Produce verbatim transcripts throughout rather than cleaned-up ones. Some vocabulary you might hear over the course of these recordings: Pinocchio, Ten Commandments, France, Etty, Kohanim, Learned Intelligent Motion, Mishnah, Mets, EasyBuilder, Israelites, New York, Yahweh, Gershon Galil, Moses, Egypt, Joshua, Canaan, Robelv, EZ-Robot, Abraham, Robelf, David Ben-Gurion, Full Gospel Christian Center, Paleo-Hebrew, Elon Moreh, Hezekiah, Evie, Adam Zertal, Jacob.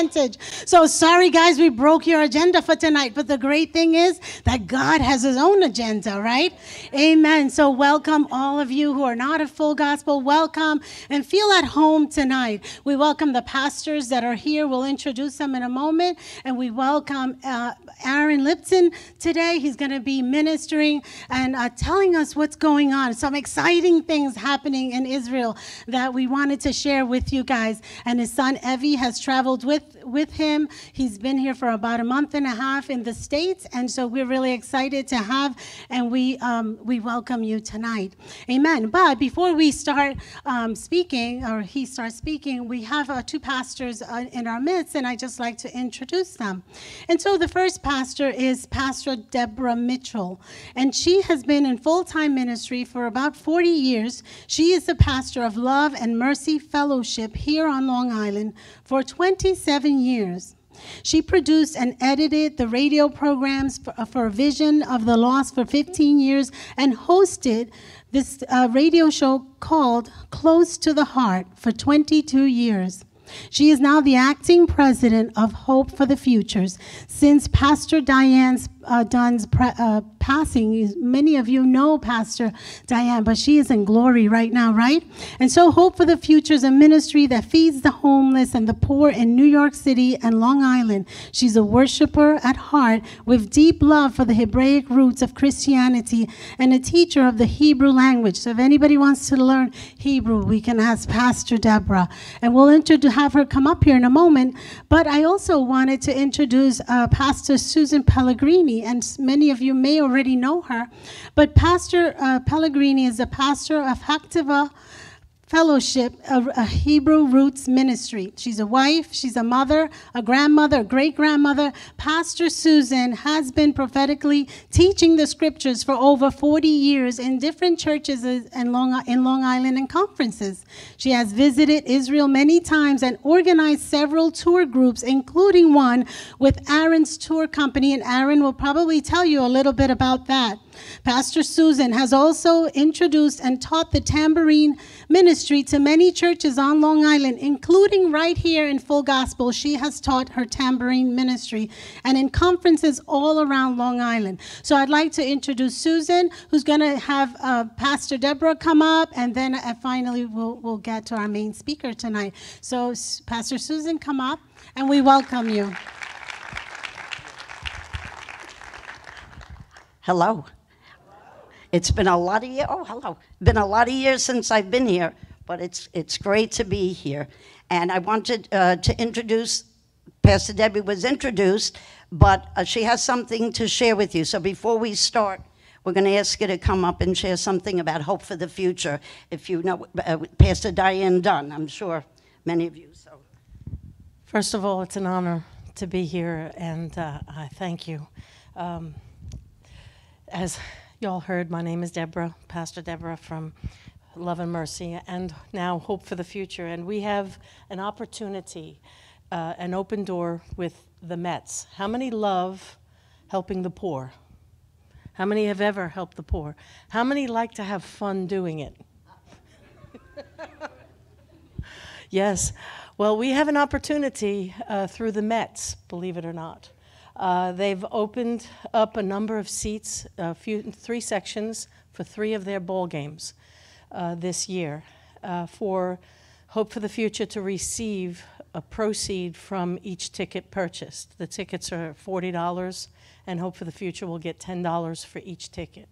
advantage. So sorry, guys, we broke your agenda for tonight. But the great thing is that God has his own agenda, right? Amen. So welcome all of you who are not at Full Gospel. Welcome and feel at home tonight. We welcome the pastors that are here. We'll introduce them in a moment. And we welcome uh, Aaron Lipkin today. He's going to be ministering and uh, telling us what's going on. Some exciting things happening in Israel that we wanted to share with you guys. And his son, Evie, has traveled with, with him. He's been here for about a month and a half in the States. And so we're really excited to have, and we, um, we welcome you tonight. Amen. But before we start um, speaking, or he starts speaking, we have uh, two pastors uh, in our midst, and I just like to introduce them. And so the first pastor is Pastor Deborah Mitchell, and she has been in full-time ministry for about forty years. She is the pastor of Love and Mercy Fellowship here on Long Island for twenty-seven years. She produced and edited the radio programs for, for Vision of the Lost for fifteen years and hosted this uh, radio show called Close to the Heart for twenty-two years. She is now the acting president of Hope for the Futures. Since Pastor Diane uh, Dunn's uh, passing, many of you know Pastor Diane, but she is in glory right now, right? And so Hope for the Futures is a ministry that feeds the homeless and the poor in New York City and Long Island. She's a worshiper at heart with deep love for the Hebraic roots of Christianity and a teacher of the Hebrew language. So if anybody wants to learn Hebrew, we can ask Pastor Deborah. And we'll introduce have her come up here in a moment, but I also wanted to introduce uh, Pastor Susan Pellegrini, and many of you may already know her, but Pastor uh, Pellegrini is a pastor of Haktiva Fellowship, a, a Hebrew roots ministry. She's a wife, she's a mother, a grandmother, a great-grandmother. Pastor Susan has been prophetically teaching the scriptures for over forty years in different churches in Long, in Long Island and conferences. She has visited Israel many times and organized several tour groups, including one with Aaron's tour company, and Aaron will probably tell you a little bit about that. Pastor Susan has also introduced and taught the tambourine ministry to many churches on Long Island, including right here in Full Gospel. She has taught her tambourine ministry and in conferences all around Long Island. So I'd like to introduce Susan, who's going to have uh, Pastor Deborah come up, and then uh, finally we'll, we'll get to our main speaker tonight. So S- Pastor Susan, come up, and we welcome you. Hello. It's been a lot of years. Oh, hello. Been a lot of years since I've been here, but it's it's great to be here. And I wanted uh, to introduce. Pastor Debbie was introduced, but uh, she has something to share with you. So before we start, we're going to ask her to come up and share something about Hope for the Future. If you know uh, Pastor Diane Dunn, I'm sure many of you. So, first of all, it's an honor to be here, and uh, I thank you. Um, as y'all heard, my name is Deborah, Pastor Deborah from Love and Mercy, and now Hope for the Future. And we have an opportunity, uh, an open door with the Mets. How many love helping the poor? How many have ever helped the poor? How many like to have fun doing it? Yes. Well, we have an opportunity uh, through the Mets, believe it or not. Uh, they've opened up a number of seats, a few, three sections, for three of their ball games uh, this year uh, for Hope for the Future to receive a proceed from each ticket purchased. The tickets are forty dollars, and Hope for the Future will get ten dollars for each ticket.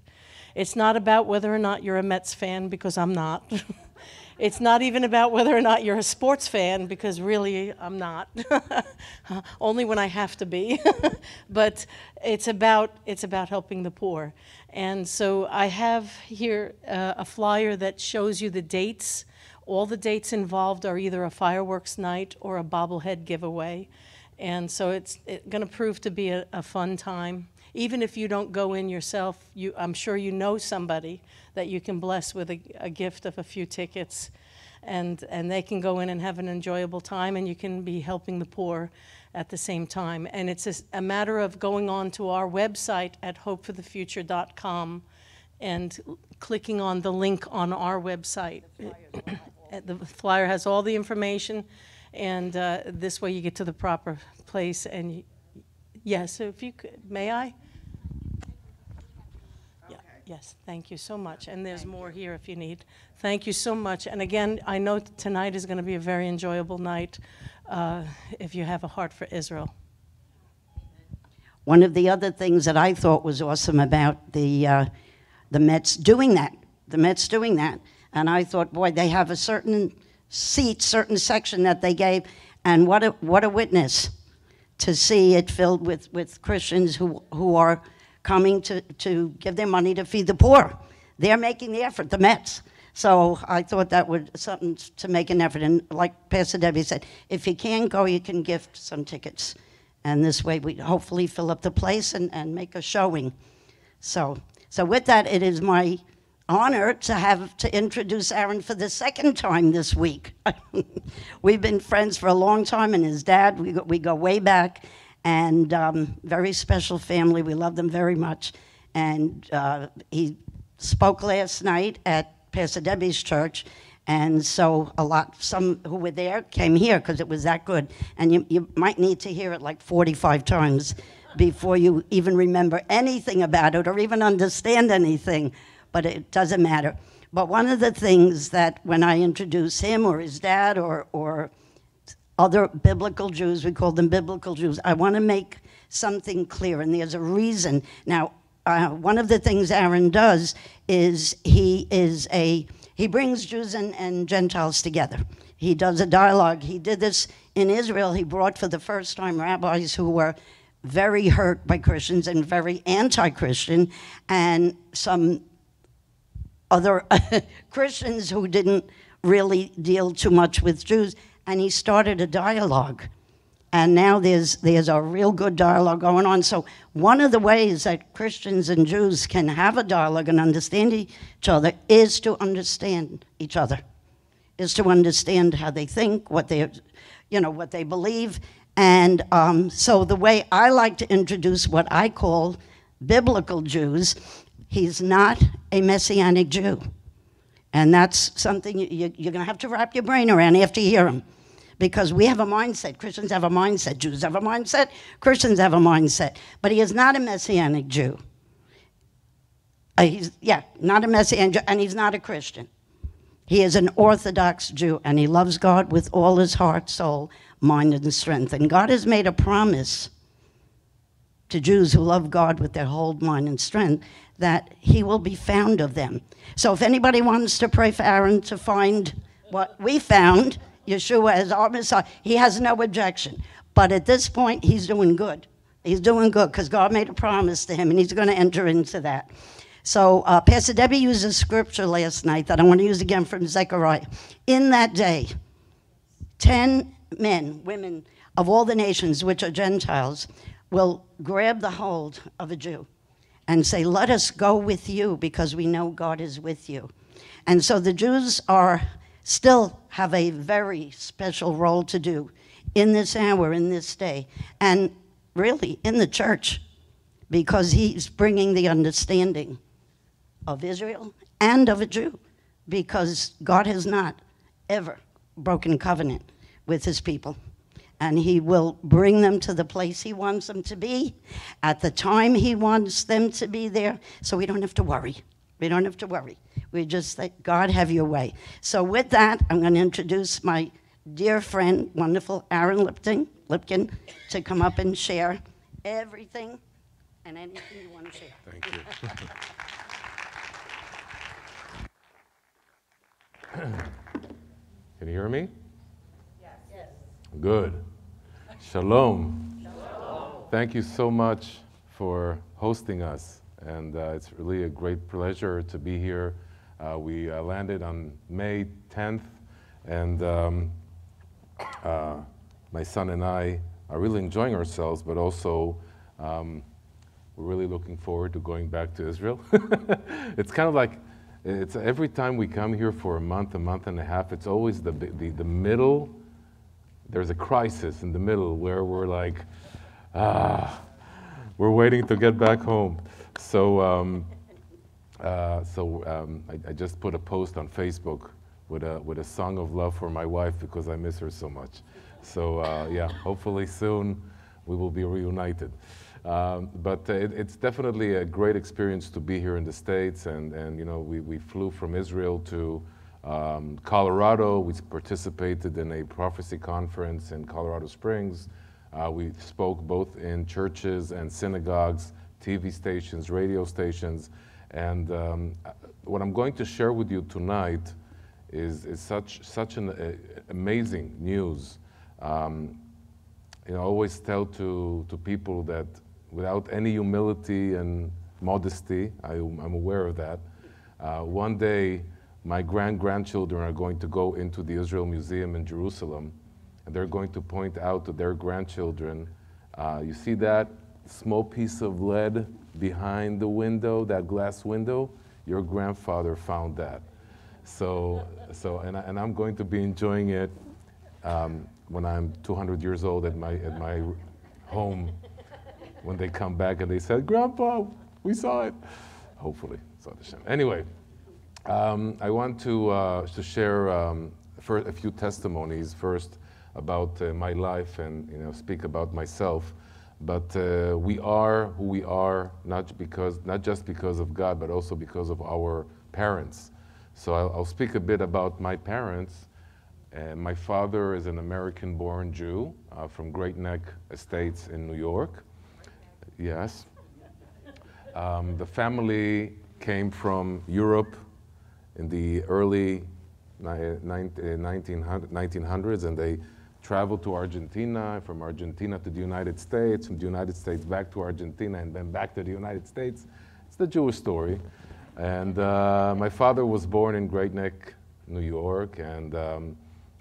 It's not about whether or not you're a Mets fan, because I'm not. It's not even about whether or not you're a sports fan, because really I'm not, only when I have to be. But it's about, it's about helping the poor. And so I have here uh, a flyer that shows you the dates. All the dates involved are either a fireworks night or a bobblehead giveaway. And so it's, it's going to prove to be a, a fun time. Even if you don't go in yourself, you, I'm sure you know somebody that you can bless with a, a gift of a few tickets, and, and they can go in and have an enjoyable time, and you can be helping the poor at the same time. And it's a, a matter of going on to our website at hope for the future dot com and clicking on the link on our website. The flyer, the flyer has all the information, and uh, this way you get to the proper place. And you, yeah, so if you could, may I? Okay. Yeah, yes, thank you so much. And there's thank more you. Here if you need. Thank you so much. And again, I know tonight is going to be a very enjoyable night uh, if you have a heart for Israel. One of the other things that I thought was awesome about the, uh, the Mets doing that, the Mets doing that, and I thought, boy, they have a certain seat, certain section that they gave, and what a, what a witness to see it filled with, with Christians who, who are coming to, to give their money to feed the poor. They're making the effort, the Mets. So I thought that would something to make an effort. And like Pastor Debbie said, if you can go, you can gift some tickets. And this way we hopefully fill up the place and, and make a showing. So, so with that, it is my honor to have to introduce Aaron for the second time this week. We've been friends for a long time, and his dad, we go, we go way back, and um, very special family. We love them very much. And uh, he spoke last night at Pastor Debbie's church. And so a lot, some who were there came here because it was that good. And you, you might need to hear it like forty-five times before you even remember anything about it or even understand anything, but it doesn't matter. But one of the things that when I introduce him or his dad or, or other biblical Jews, we call them biblical Jews, I want to make something clear, and there's a reason. Now, uh, one of the things Aaron does is he is a... He brings Jews and, and Gentiles together. He does a dialogue. He did this in Israel. He brought for the first time rabbis who were very hurt by Christians and very anti-Christian, and some other Christians who didn't really deal too much with Jews. And he started a dialogue. And now there's, there's a real good dialogue going on. So one of the ways that Christians and Jews can have a dialogue and understand each other is to understand each other, is to understand how they think, what they, you know, what they believe. And um, so the way I like to introduce what I call biblical Jews, he's not a Messianic Jew. And that's something you, you're going to have to wrap your brain around after you hear him. Because we have a mindset, Christians have a mindset, Jews have a mindset, Christians have a mindset. But he is not a Messianic Jew. Uh, he's, yeah, not a Messianic Jew, and he's not a Christian. He is an Orthodox Jew, and he loves God with all his heart, soul, mind, and strength. And God has made a promise to Jews who love God with their whole mind and strength that he will be found of them. So if anybody wants to pray for Aaron to find what we found, Yeshua as our Messiah, he has no objection. But at this point, he's doing good. He's doing good because God made a promise to him, and he's going to enter into that. So uh, Pastor Debbie used a scripture last night that I want to use again from Zechariah. In that day, ten men, women of all the nations, which are Gentiles, will grab the hold of a Jew and say, let us go with you because we know God is with you. And so the Jews are... still have a very special role to do in this hour, in this day, and really in the church, because he's bringing the understanding of Israel and of a Jew, because God has not ever broken covenant with his people. And he will bring them to the place he wants them to be, at the time he wants them to be there, so we don't have to worry. We don't have to worry. We just think, God, have your way. So with that, I'm going to introduce my dear friend, wonderful Aaron Lipkin, Lipkin to come up and share everything and anything you want to share. Thank you. Can you hear me? Yes. Yes. Good. Shalom. Shalom. Thank you so much for hosting us. And uh, it's really a great pleasure to be here. Uh, we uh, landed on May tenth, and um, uh, my son and I are really enjoying ourselves, but also um, we're really looking forward to going back to Israel. It's kind of like, it's every time we come here for a month, a month and a half, it's always the, the, the middle, there's a crisis in the middle where we're like, ah, we're waiting to get back home. So, um, uh, so um, I, I just put a post on Facebook with a, with a song of love for my wife because I miss her so much. So uh, yeah, hopefully soon we will be reunited. Um, but uh, it, it's definitely a great experience to be here in the States, and, and you know, we, we flew from Israel to um, Colorado. We participated in a prophecy conference in Colorado Springs. Uh, we spoke both in churches and synagogues, T V stations, radio stations, and um, what I'm going to share with you tonight is, is such, such an uh, amazing news. Um, you know, I always tell to, to people that without any humility and modesty, I, I'm aware of that, uh, one day my grand-grandchildren are going to go into the Israel Museum in Jerusalem, and they're going to point out to their grandchildren, uh, you see that small piece of lead behind the window, that glass window? Your grandfather found that. So, so and, I, and I'm going to be enjoying it um, when I'm two hundred years old at my, at my home, when they come back and they said, Grandpa, we saw it. Hopefully, anyway, um, I want to, uh, to share um, for a few testimonies first about uh, my life, and you know, speak about myself. But uh, we are who we are, not because, not just because of God, but also because of our parents. So I'll, I'll speak a bit about my parents. Uh, my father is an American-born Jew uh, from Great Neck Estates in New York. Yes. Um, the family came from Europe in the early nineteen hundreds, and they traveled to Argentina, from Argentina to the United States, from the United States back to Argentina, and then back to the United States. It's the Jewish story. And uh, my father was born in Great Neck, New York, and um,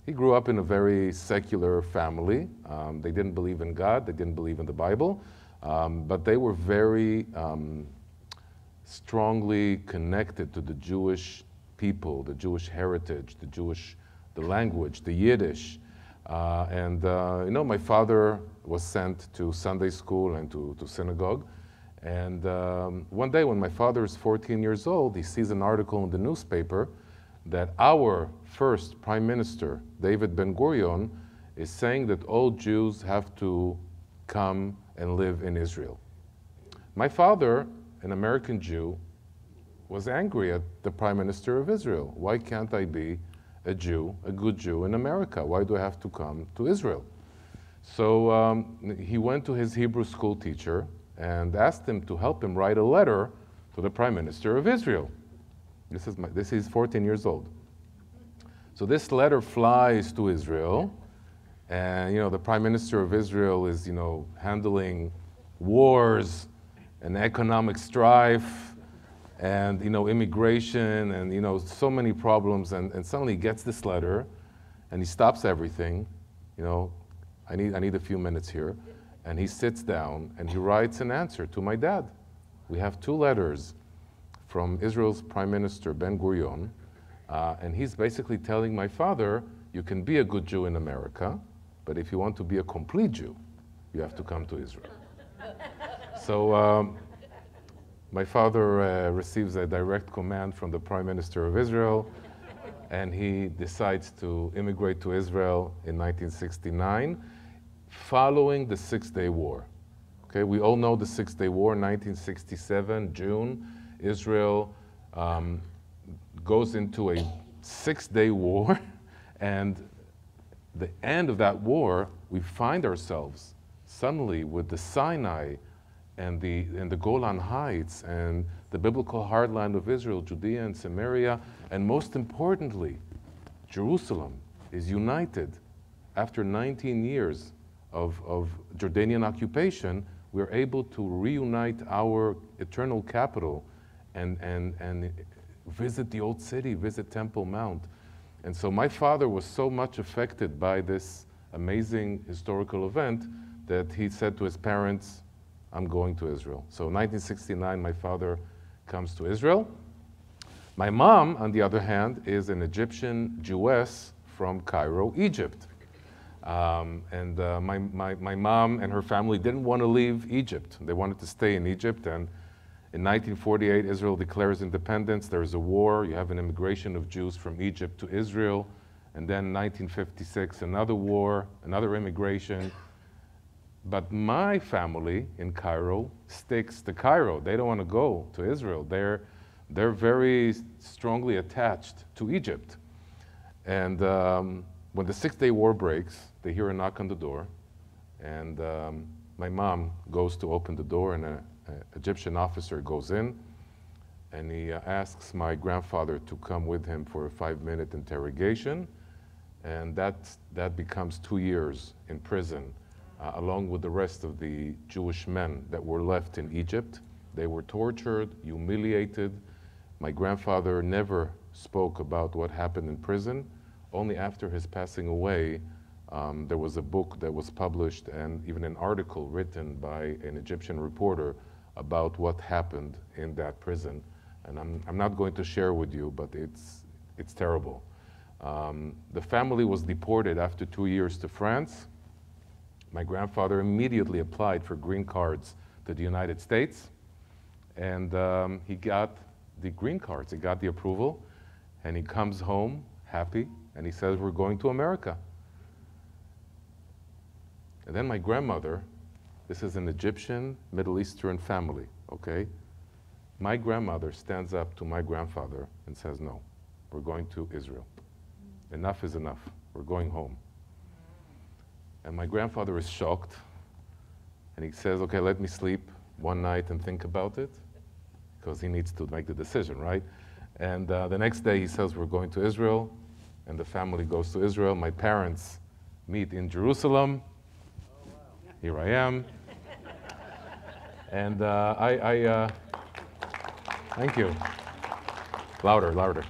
he grew up in a very secular family. Um, they didn't believe in God, they didn't believe in the Bible, um, but they were very um, strongly connected to the Jewish people, the Jewish heritage, the Jewish, the language, the Yiddish. Uh, and, uh, you know, my father was sent to Sunday school and to, to synagogue. And um, one day when my father is fourteen years old, he sees an article in the newspaper that our first prime minister, David Ben-Gurion, is saying that all Jews have to come and live in Israel. My father, an American Jew, was angry at the prime minister of Israel. Why can't I be a Jew, a good Jew in America? Why do I have to come to Israel? So um, he went to his Hebrew school teacher and asked him to help him write a letter to the prime minister of Israel. This is, my, this is fourteen years old. So this letter flies to Israel, and you know, the prime minister of Israel is, you know, handling wars and economic strife, and you know, immigration, and you know, so many problems, and, and suddenly he gets this letter, and he stops everything. You know, I need, I need a few minutes here. And he sits down, and he writes an answer to my dad. We have two letters from Israel's Prime Minister Ben-Gurion, uh, and he's basically telling my father, you can be a good Jew in America, but if you want to be a complete Jew, you have to come to Israel. So, um, my father uh, receives a direct command from the Prime Minister of Israel, and he decides to immigrate to Israel in nineteen sixty-nine, following the Six-Day War. Okay, we all know the Six-Day War, nineteen sixty-seven, June. Israel um, goes into a six-day war, and the end of that war, we find ourselves suddenly with the Sinai and the, and the Golan Heights and the biblical heartland of Israel, Judea and Samaria, and most importantly, Jerusalem is united. After nineteen years of, of Jordanian occupation, we're able to reunite our eternal capital and, and, and visit the old city, visit Temple Mount. And so my father was so much affected by this amazing historical event that he said to his parents, I'm going to Israel. So in nineteen sixty-nine, my father comes to Israel. My mom, on the other hand, is an Egyptian Jewess from Cairo, Egypt. Um, and uh, my, my, my mom and her family didn't want to leave Egypt. They wanted to stay in Egypt, and In nineteen forty-eight, Israel declares independence. There is a war. You have an immigration of Jews from Egypt to Israel. And then nineteen fifty-six, another war, another immigration. But my family in Cairo sticks to Cairo. They don't want to go to Israel. They're, they're very strongly attached to Egypt. And um, when the Six-Day War breaks, they hear a knock on the door. And um, my mom goes to open the door, and an Egyptian officer goes in. And he uh, asks my grandfather to come with him for a five-minute interrogation. And that, that becomes two years in prison. Uh, along with the rest of the Jewish men that were left in Egypt. They were tortured, humiliated. My grandfather never spoke about what happened in prison. Only after his passing away, um, there was a book that was published and even an article written by an Egyptian reporter about what happened in that prison. And I'm, I'm not going to share with you, but it's, it's terrible. Um, the family was deported after two years to France. My grandfather immediately applied for green cards to the United States, and um, he got the green cards, he got the approval, and he comes home happy, and he says, "We're going to America." And then my grandmother, this is an Egyptian Middle Eastern family, okay? My grandmother stands up to my grandfather and says, "No, we're going to Israel. Enough is enough, we're going home." And my grandfather is shocked, and he says, "Okay, let me sleep one night and think about it," because he needs to make the decision, right? And uh, the next day he says, "We're going to Israel," and the family goes to Israel. My parents meet in Jerusalem. Oh, wow. Here I am. And uh, I, I uh, thank you. Louder, louder.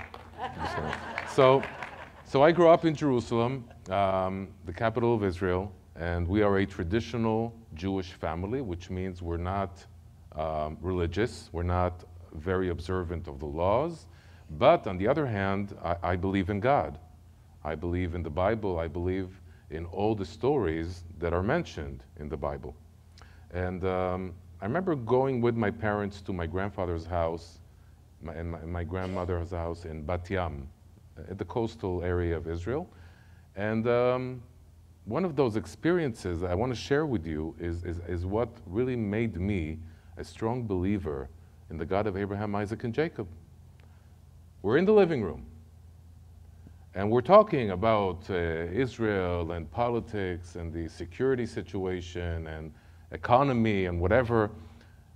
So, so I grew up in Jerusalem, Um, the capital of Israel, and we are a traditional Jewish family, which means we're not um, religious, we're not very observant of the laws, but on the other hand, I, I believe in God. I believe in the Bible, I believe in all the stories that are mentioned in the Bible. And um, I remember going with my parents to my grandfather's house, my, and my, my grandmother's house in Bat Yam, at the coastal area of Israel. And um, one of those experiences I want to share with you is, is, is what really made me a strong believer in the God of Abraham, Isaac, and Jacob. We're in the living room, and we're talking about uh, Israel and politics and the security situation and economy and whatever.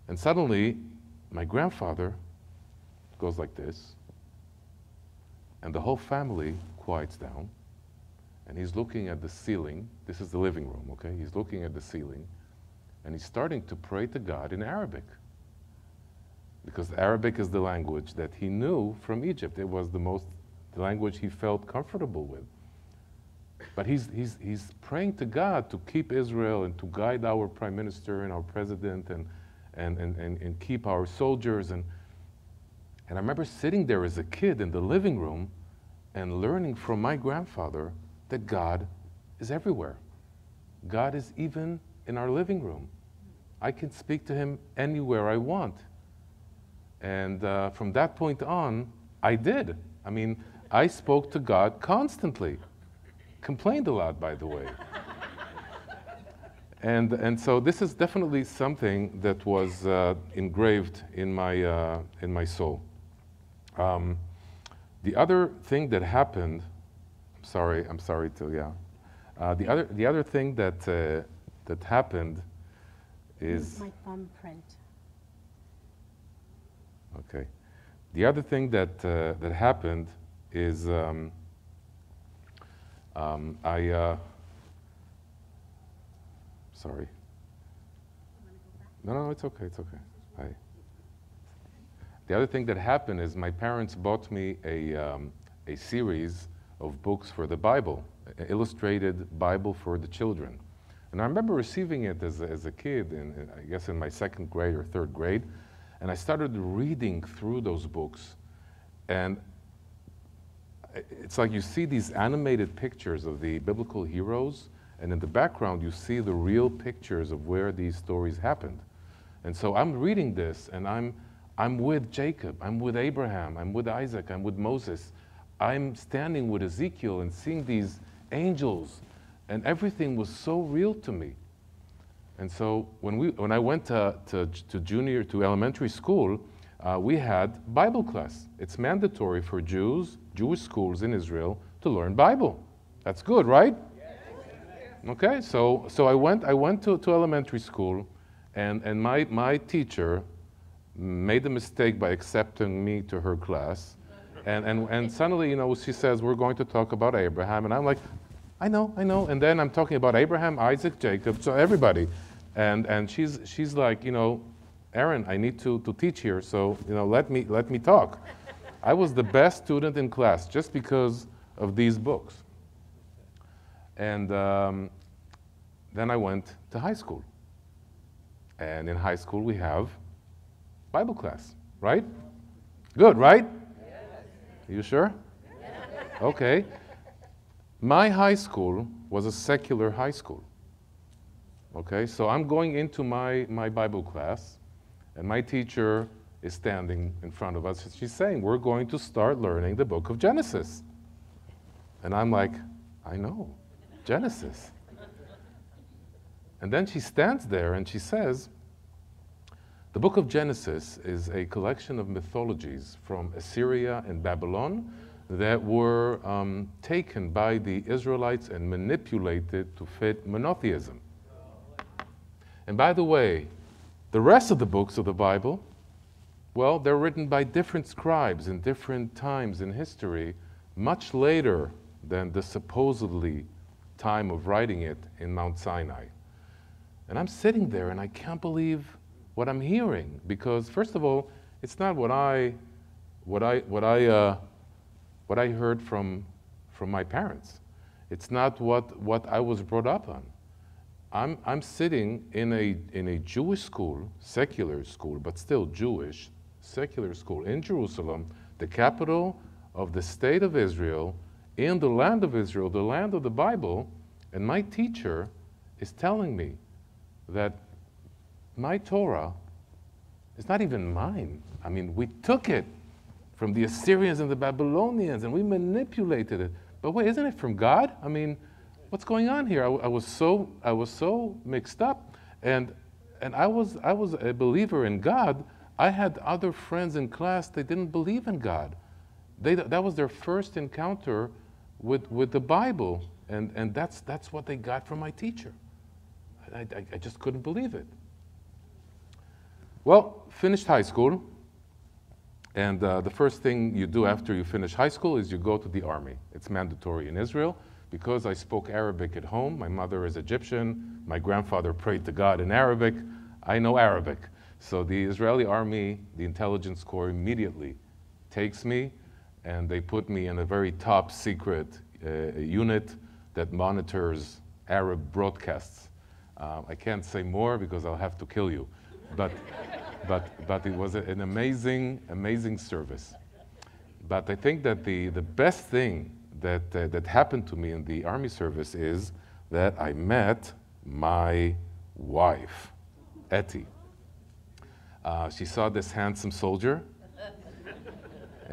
And suddenly, my grandfather goes like this, and the whole family quiets down. And he's looking at the ceiling. This is the living room, okay? He's looking at the ceiling, and he's starting to pray to God in Arabic, because Arabic is the language that he knew from Egypt. It was the most, the language he felt comfortable with. But he's, he's, he's praying to God to keep Israel and to guide our prime minister and our president and, and, and, and, and keep our soldiers. And, and I remember sitting there as a kid in the living room and learning from my grandfather that God is everywhere. God is even in our living room. I can speak to him anywhere I want. And uh, from that point on, I did. I mean, I spoke to God constantly. Complained a lot, by the way. and, and so this is definitely something that was uh, engraved in my, uh, in my soul. Um, the other thing that happened Sorry, I'm sorry to, yeah. Uh, the other, the other thing that uh, that happened is my thumbprint. Okay. The other thing that uh, that happened is um, um, I. Uh, sorry. No, no, it's okay. It's okay. I, the other thing that happened is my parents bought me a um, a series of books for the Bible, an illustrated Bible for the children. And I remember receiving it as a, as a kid, in, in, I guess in my second grade or third grade, and I started reading through those books. And it's like you see these animated pictures of the biblical heroes, and in the background you see the real pictures of where these stories happened. And so I'm reading this, and I'm, I'm with Jacob, I'm with Abraham, I'm with Isaac, I'm with Moses. I'm standing with Ezekiel and seeing these angels, and everything was so real to me. And so when, we, when I went to, to, to junior, to elementary school, uh, we had Bible class. It's mandatory for Jews, Jewish schools in Israel, to learn Bible. That's good, right? Okay, so, so I went, I went to, to elementary school, and, and my, my teacher made the mistake by accepting me to her class. And, and, and suddenly, you know, she says, we're going to talk about Abraham. And I'm like, I know, I know. And then I'm talking about Abraham, Isaac, Jacob, so everybody. And, and she's, she's like, you know, Aaron, I need to, to teach here, so, you know, let me, let me talk. I was the best student in class just because of these books. And um, then I went to high school. And in high school, we have Bible class, right? Good, right? Yes. You sure? Yes. Okay. My high school was a secular high school. Okay, so I'm going into my, my Bible class, and my teacher is standing in front of us. She's saying, we're going to start learning the book of Genesis. And I'm like, I know. Genesis. And then she stands there and she says, the book of Genesis is a collection of mythologies from Assyria and Babylon that were um, taken by the Israelites and manipulated to fit monotheism. And by the way, the rest of the books of the Bible, well, they're written by different scribes in different times in history, much later than the supposedly time of writing it in Mount Sinai. And I'm sitting there and I can't believe what I'm hearing, because first of all, it's not what I what I what I uh, what I heard from from my parents. It's not what what I was brought up on. I'm I'm sitting in a in a Jewish school, secular school, but still Jewish, secular school in Jerusalem, the capital of the state of Israel, in the land of Israel, the land of the Bible, and my teacher is telling me that my Torah is not even mine. I mean, we took it from the Assyrians and the Babylonians, and we manipulated it. But wait, isn't it from God? I mean, what's going on here? I, I was so I was so mixed up, and and I was I was a believer in God. I had other friends in class that didn't believe in God. They, that was their first encounter with, with the Bible, and, and that's, that's what they got from my teacher. I, I, I just couldn't believe it. Well, finished high school, and uh, the first thing you do after you finish high school is you go to the army. It's mandatory in Israel. Because I spoke Arabic at home, my mother is Egyptian, my grandfather prayed to God in Arabic, I know Arabic. So the Israeli army, the intelligence corps, immediately takes me, and they put me in a very top secret uh, unit that monitors Arab broadcasts. Uh, I can't say more because I'll have to kill you. But, but, but it was an amazing, amazing service. But I think that the, the best thing that, uh, that happened to me in the army service is that I met my wife, Etty. Uh, she saw this handsome soldier.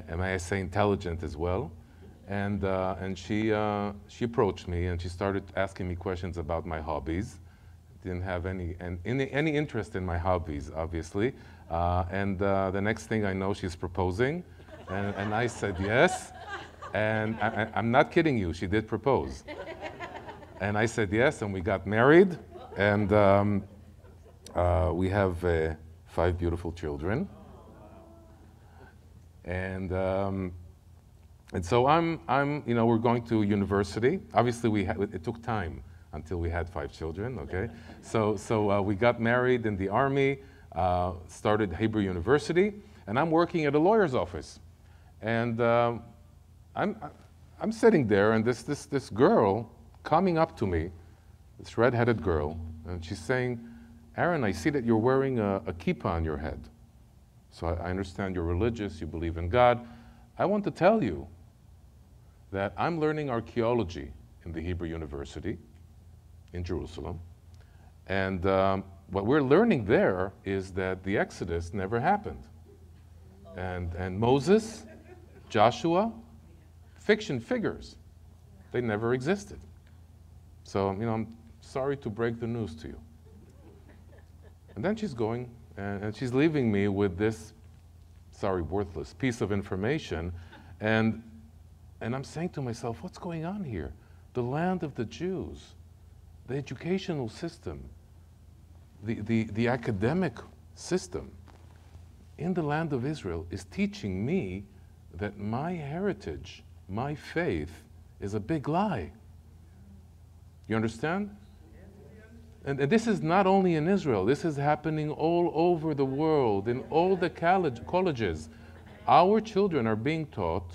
Am I say intelligent as well? And, uh, and she, uh, she approached me and she started asking me questions about my hobbies. Didn't have any, and any, any interest in my hobbies, obviously. Uh, and uh, the next thing I know, she's proposing. And, and I said yes. And I, I, I'm not kidding you, she did propose. And I said yes, and we got married. And um, uh, we have uh, five beautiful children. And um, and so I'm I'm you know we're going to university. Obviously, we had, it took time until we had five children. Okay, so so uh, we got married in the army, uh, started Hebrew University, and I'm working at a lawyer's office, and um, I'm I'm sitting there, and this this this girl coming up to me, this red-headed girl, and she's saying, "Aaron, I see that you're wearing a, a kippah on your head. So I understand you're religious, you believe in God. I want to tell you that I'm learning archaeology in the Hebrew University in Jerusalem. And um, what we're learning there is that the Exodus never happened. and, and Moses, Joshua, fiction figures. They never existed. So, you know, I'm sorry to break the news to you. And then she's going, and, and she's leaving me with this, sorry, worthless piece of information. And, and I'm saying to myself, what's going on here? The land of the Jews, the educational system, the, the, the academic system in the land of Israel is teaching me that my heritage, my faith, is a big lie. You understand? And, and this is not only in Israel. This is happening all over the world, in all the college, colleges. Our children are being taught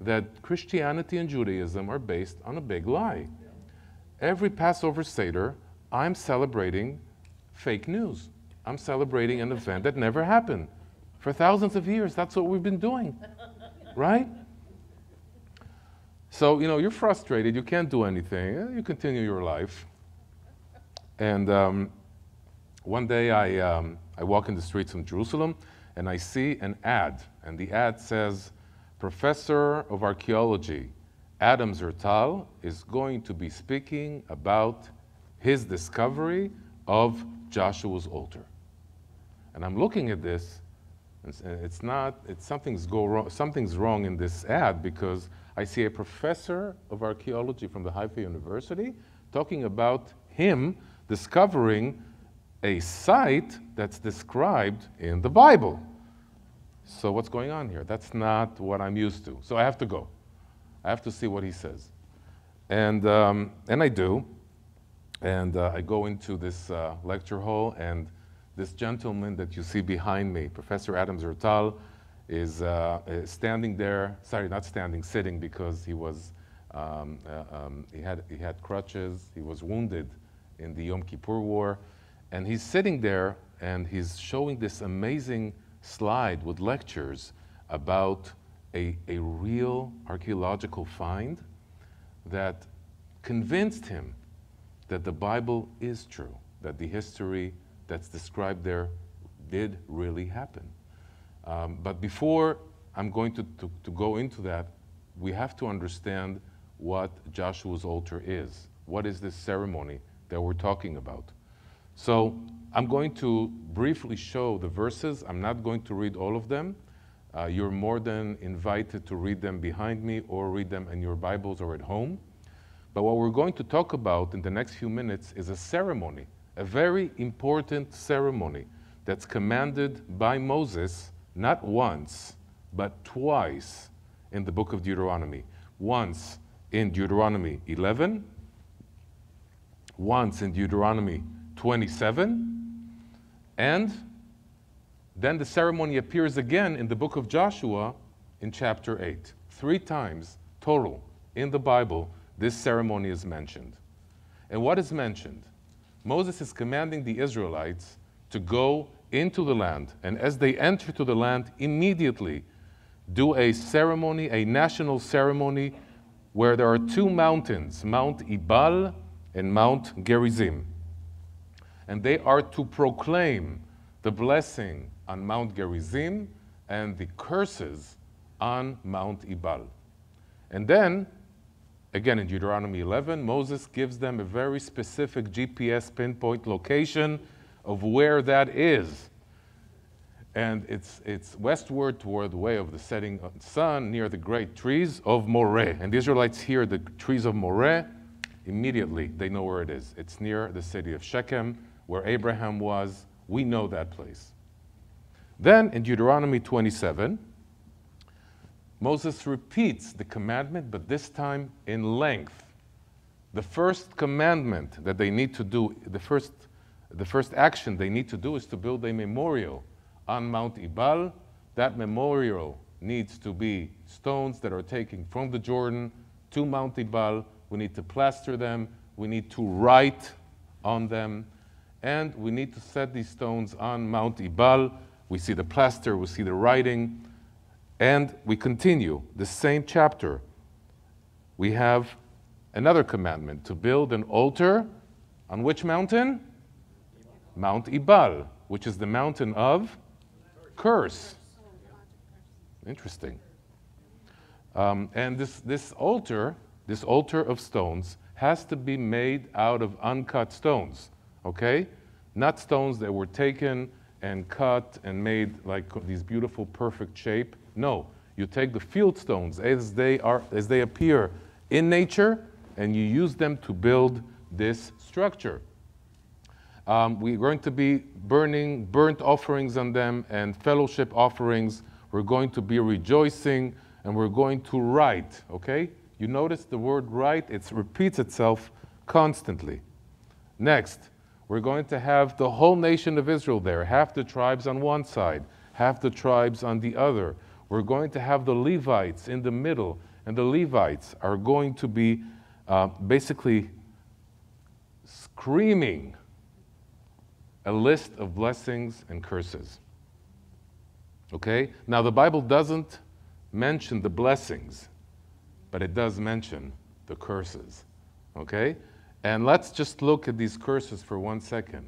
that Christianity and Judaism are based on a big lie. Every Passover Seder, I'm celebrating fake news. I'm celebrating an event that never happened. For thousands of years, that's what we've been doing, right? So, you know, you're frustrated, you can't do anything, you continue your life. And um, one day I, um, I walk in the streets of Jerusalem and I see an ad, and the ad says, Professor of Archaeology Adam Zertal is going to be speaking about his discovery of Joshua's altar. And I'm looking at this, and it's not, it's, something's, go wrong, something's wrong in this ad, because I see a professor of archaeology from the Hebrew University talking about him discovering a site that's described in the Bible. So what's going on here? That's not what I'm used to. So I have to go. I have to see what he says. And, um, and I do. And uh, I go into this uh, lecture hall, and this gentleman that you see behind me, Professor Adam Zertal, is uh, standing there, sorry, not standing, sitting, because he was, um, uh, um, he, had, he had crutches, he was wounded in the Yom Kippur War, and he's sitting there, and he's showing this amazing slide with lectures about a, a real archaeological find that convinced him that the Bible is true, that the history that's described there did really happen. Um, but before I'm going to, to, to go into that, we have to understand what Joshua's altar is. What is this ceremony that we're talking about? So I'm going to briefly show the verses. I'm not going to read all of them. Uh, you're more than invited to read them behind me or read them in your Bibles or at home. But what we're going to talk about in the next few minutes is a ceremony, a very important ceremony that's commanded by Moses, not once, but twice in the book of Deuteronomy. Once in Deuteronomy eleven, once in Deuteronomy twenty-seven, and then the ceremony appears again in the book of Joshua in chapter eight. Three times total in the Bible, this ceremony is mentioned. And what is mentioned? Moses is commanding the Israelites to go into the land, and as they enter to the land, immediately do a ceremony, a national ceremony, where there are two mountains, Mount Ebal and Mount Gerizim. And they are to proclaim the blessing on Mount Gerizim and the curses on Mount Ebal. And then, again in Deuteronomy eleven, Moses gives them a very specific G P S pinpoint location of where that is. And it's, it's westward toward the way of the setting of the sun, near the great trees of Moreh. And the Israelites hear the trees of Moreh, immediately they know where it is. It's near the city of Shechem, where Abraham was. We know that place. Then in Deuteronomy twenty-seven, Moses repeats the commandment, but this time in length. The first commandment that they need to do, the first The first action they need to do is to build a memorial on Mount Ebal. That memorial needs to be stones that are taken from the Jordan to Mount Ebal. We need to plaster them. We need to write on them. And we need to set these stones on Mount Ebal. We see the plaster, we see the writing. And we continue the same chapter. We have another commandment to build an altar on which mountain? Mount Ebal, which is the mountain of curse. Interesting. Um, and this, this altar, this altar of stones, has to be made out of uncut stones, okay? Not stones that were taken and cut and made like these beautiful, perfect shape. No, you take the field stones as they are, as they appear in nature, and you use them to build this structure. Um, we're going to be burning burnt offerings on them and fellowship offerings. We're going to be rejoicing, and we're going to write, okay? You notice the word write, it repeats itself constantly. Next, we're going to have the whole nation of Israel there, half the tribes on one side, half the tribes on the other. We're going to have the Levites in the middle, and the Levites are going to be uh, basically screaming a list of blessings and curses. Okay? Now, the Bible doesn't mention the blessings, but it does mention the curses. Okay? And let's just look at these curses for one second.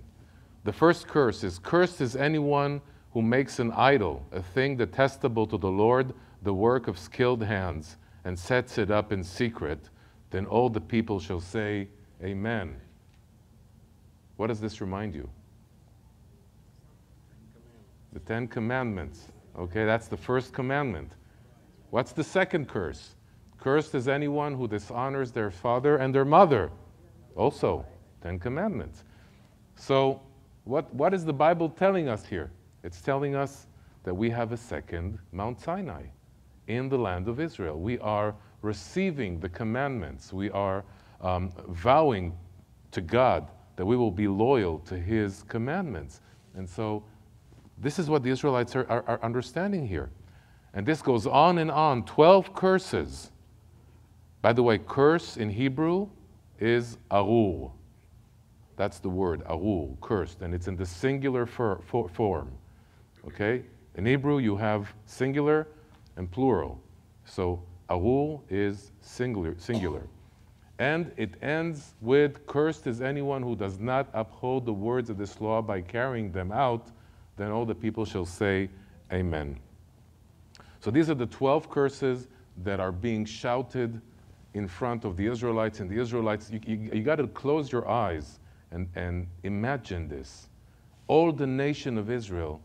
The first curse is, cursed is anyone who makes an idol, a thing detestable to the Lord, the work of skilled hands, and sets it up in secret. Then all the people shall say, Amen. What does this remind you? The Ten Commandments. Okay, that's the first commandment. What's the second curse? Cursed is anyone who dishonors their father and their mother. Also, Ten Commandments. So, what, what is the Bible telling us here? It's telling us that we have a second Mount Sinai in the land of Israel. We are receiving the commandments. We are um, vowing to God that we will be loyal to His commandments. And so, this is what the Israelites are, are, are understanding here. And this goes on and on, twelve curses. By the way, curse in Hebrew is arur. That's the word, arur, cursed, and it's in the singular for, for, form. Okay? In Hebrew, you have singular and plural. So, arur is singular, singular. And it ends with, cursed is anyone who does not uphold the words of this law by carrying them out, then all the people shall say, Amen. So these are the twelve curses that are being shouted in front of the Israelites, and the Israelites, you, you, you got to close your eyes and, and imagine this. All the nation of Israel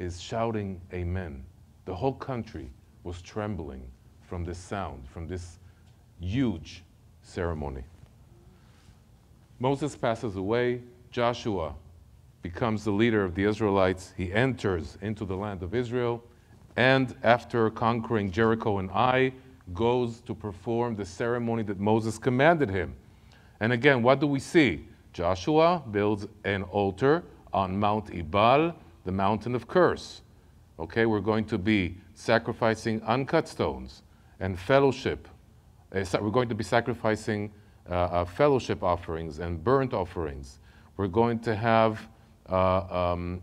is shouting Amen. The whole country was trembling from this sound, from this huge ceremony. Moses passes away. Joshua becomes the leader of the Israelites. He enters into the land of Israel, and after conquering Jericho and Ai, goes to perform the ceremony that Moses commanded him. And again, what do we see? Joshua builds an altar on Mount Ebal, the mountain of curse. Okay, we're going to be sacrificing uncut stones and fellowship. Uh, so we're going to be sacrificing uh, uh, fellowship offerings and burnt offerings. We're going to have uh, um,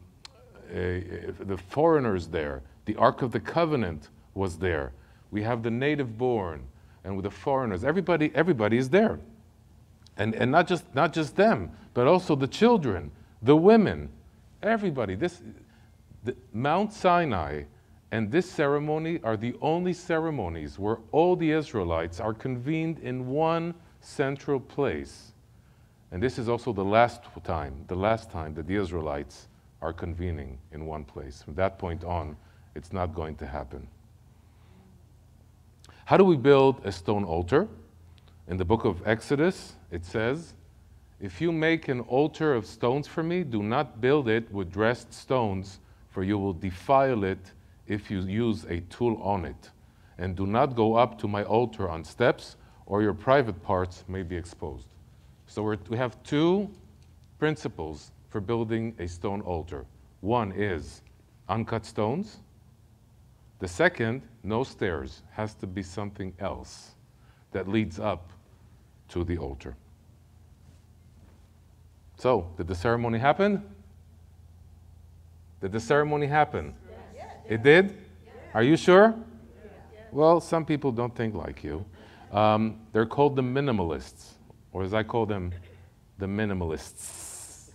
a, a, the foreigners there. The Ark of the Covenant was there. We have the native-born and with the foreigners. Everybody, everybody is there, and and not just not just them, but also the children, the women, everybody. This, the, Mount Sinai, and this ceremony are the only ceremonies where all the Israelites are convened in one central place, and this is also the last time, the last time that the Israelites are convening in one place. From that point on, it's not going to happen. How do we build a stone altar? In the book of Exodus, it says, if you make an altar of stones for me, do not build it with dressed stones, for you will defile it if you use a tool on it. And do not go up to my altar on steps, or your private parts may be exposed. So we're, we have two principles for building a stone altar. One is uncut stones. The second, no stairs, has to be something else that leads up to the altar. So, did the ceremony happen? Did the ceremony happen? Yes. It did? Yes. Are you sure? Yes. Well, some people don't think like you. Um, they're called the minimalists, or as I call them, the minimalists.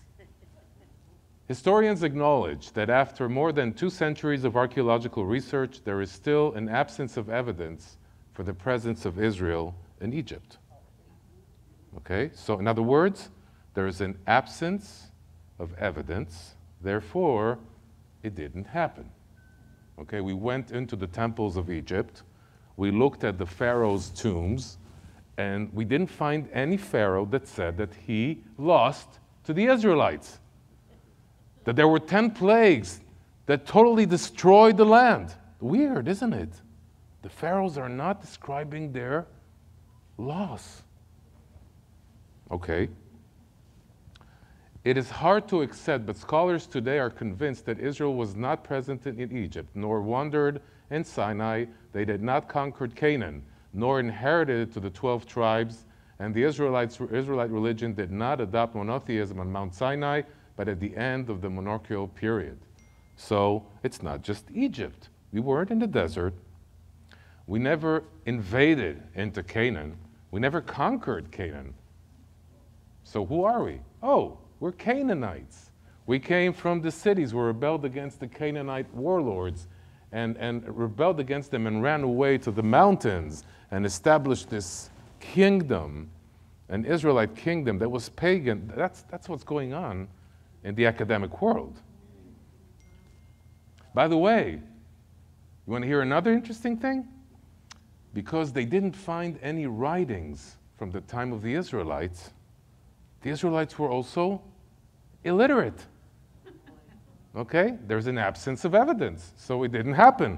Historians acknowledge that after more than two centuries of archaeological research, there is still an absence of evidence for the presence of Israel in Egypt. Okay, so in other words, there is an absence of evidence, therefore it didn't happen. Okay, we went into the temples of Egypt, we looked at the pharaoh's tombs, and we didn't find any pharaoh that said that he lost to the Israelites, that there were ten plagues that totally destroyed the land. Weird, isn't it? The pharaohs are not describing their loss. Okay. It is hard to accept, but scholars today are convinced that Israel was not present in Egypt, nor wandered in Sinai. They did not conquer Canaan, nor inherited it to the twelve tribes, and the Israelites, Israelite religion did not adopt monotheism on Mount Sinai, but at the end of the monarchical period. So it's not just Egypt. We weren't in the desert. We never invaded into Canaan. We never conquered Canaan. So who are we? Oh, we're Canaanites. We came from the cities. We rebelled against the Canaanite warlords and, and rebelled against them and ran away to the mountains and established this kingdom, an Israelite kingdom that was pagan. That's, that's what's going on in the academic world. By the way, you want to hear another interesting thing? Because they didn't find any writings from the time of the Israelites, the Israelites were also illiterate. Okay? There's an absence of evidence, so it didn't happen.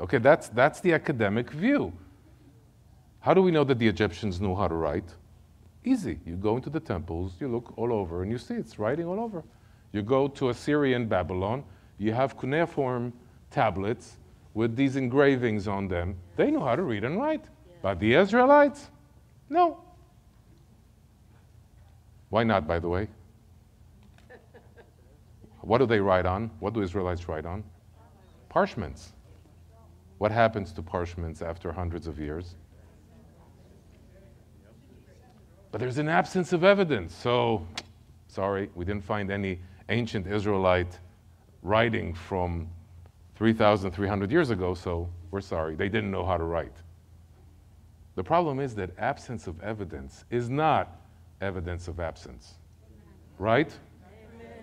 Okay, that's, that's the academic view. How do we know that the Egyptians knew how to write? Easy. You go into the temples, you look all over, and you see it's writing all over. You go to Assyria and Babylon, you have cuneiform tablets with these engravings on them. Yeah. They know how to read and write. Yeah. But the Israelites? No. Why not, by the way? What do they write on? What do Israelites write on? Parchments. What happens to parchments after hundreds of years? But there's an absence of evidence, so sorry, we didn't find any ancient Israelite writing from three thousand three hundred years ago, so we're sorry, they didn't know how to write. The problem is that absence of evidence is not evidence of absence, right? Amen.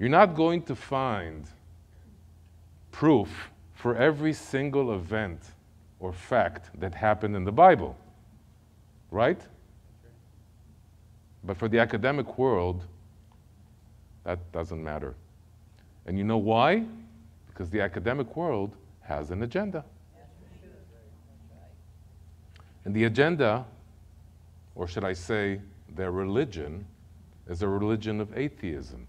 You're not going to find proof for every single event or fact that happened in the Bible, right? But for the academic world, that doesn't matter. And you know why? Because the academic world has an agenda. And the agenda, or should I say, their religion, is a religion of atheism.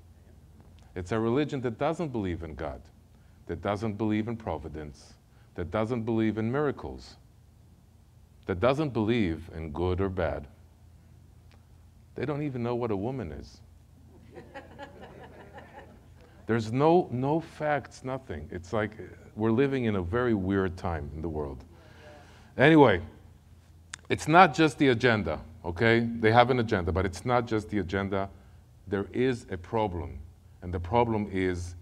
It's a religion that doesn't believe in God, that doesn't believe in providence, that doesn't believe in miracles, that doesn't believe in good or bad. They don't even know what a woman is. There's no, no facts, nothing. It's like we're living in a very weird time in the world. Anyway, it's not just the agenda, okay? They have an agenda, but it's not just the agenda. There is a problem, and the problem is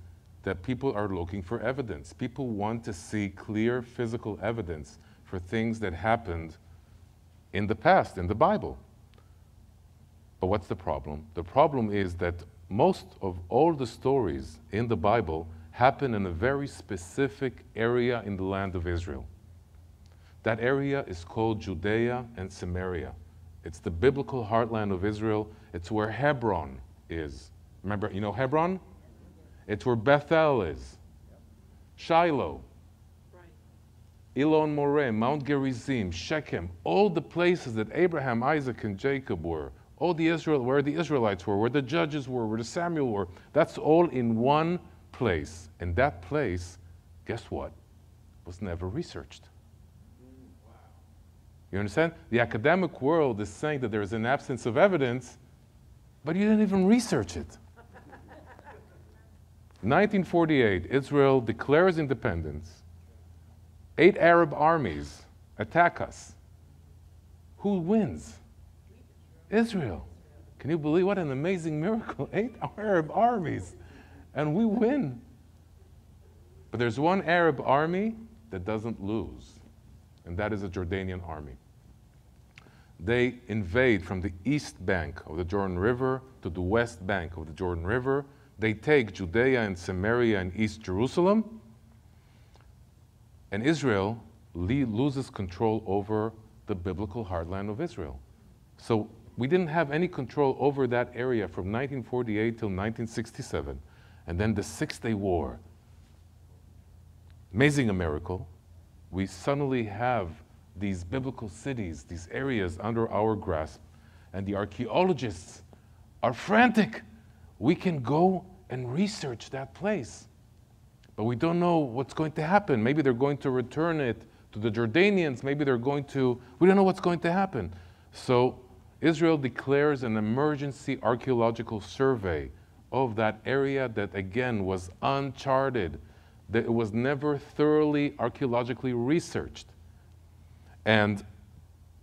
that people are looking for evidence. People want to see clear physical evidence for things that happened in the past, in the Bible. But what's the problem? The problem is that most of all the stories in the Bible happen in a very specific area in the land of Israel. That area is called Judea and Samaria. It's the biblical heartland of Israel. It's where Hebron is. Remember, you know Hebron? It's where Bethel is. Shiloh, Elon Moreh, Mount Gerizim, Shechem, all the places that Abraham, Isaac, and Jacob were. All the Israel, where the Israelites were, where the judges were, where the Samuel were, that's all in one place. And that place, guess what, was never researched. Wow. You understand? The academic world is saying that there is an absence of evidence, but you didn't even research it. nineteen forty-eight, Israel declares independence. Eight Arab armies attack us. Who wins? Israel. Can you believe what an amazing miracle? Eight Arab armies and we win. But there's one Arab army that doesn't lose, and that is the Jordanian army. They invade from the east bank of the Jordan River to the west bank of the Jordan River. They take Judea and Samaria and East Jerusalem, and Israel loses control over the biblical heartland of Israel. So we didn't have any control over that area from nineteen forty-eight till nineteen sixty-seven. And then the Six-Day War. Amazing a miracle. We suddenly have these biblical cities, these areas under our grasp, and the archaeologists are frantic. We can go and research that place, but we don't know what's going to happen. Maybe they're going to return it to the Jordanians. Maybe they're going to, we don't know what's going to happen. So Israel declares an emergency archaeological survey of that area that again was uncharted, that it was never thoroughly archaeologically researched. And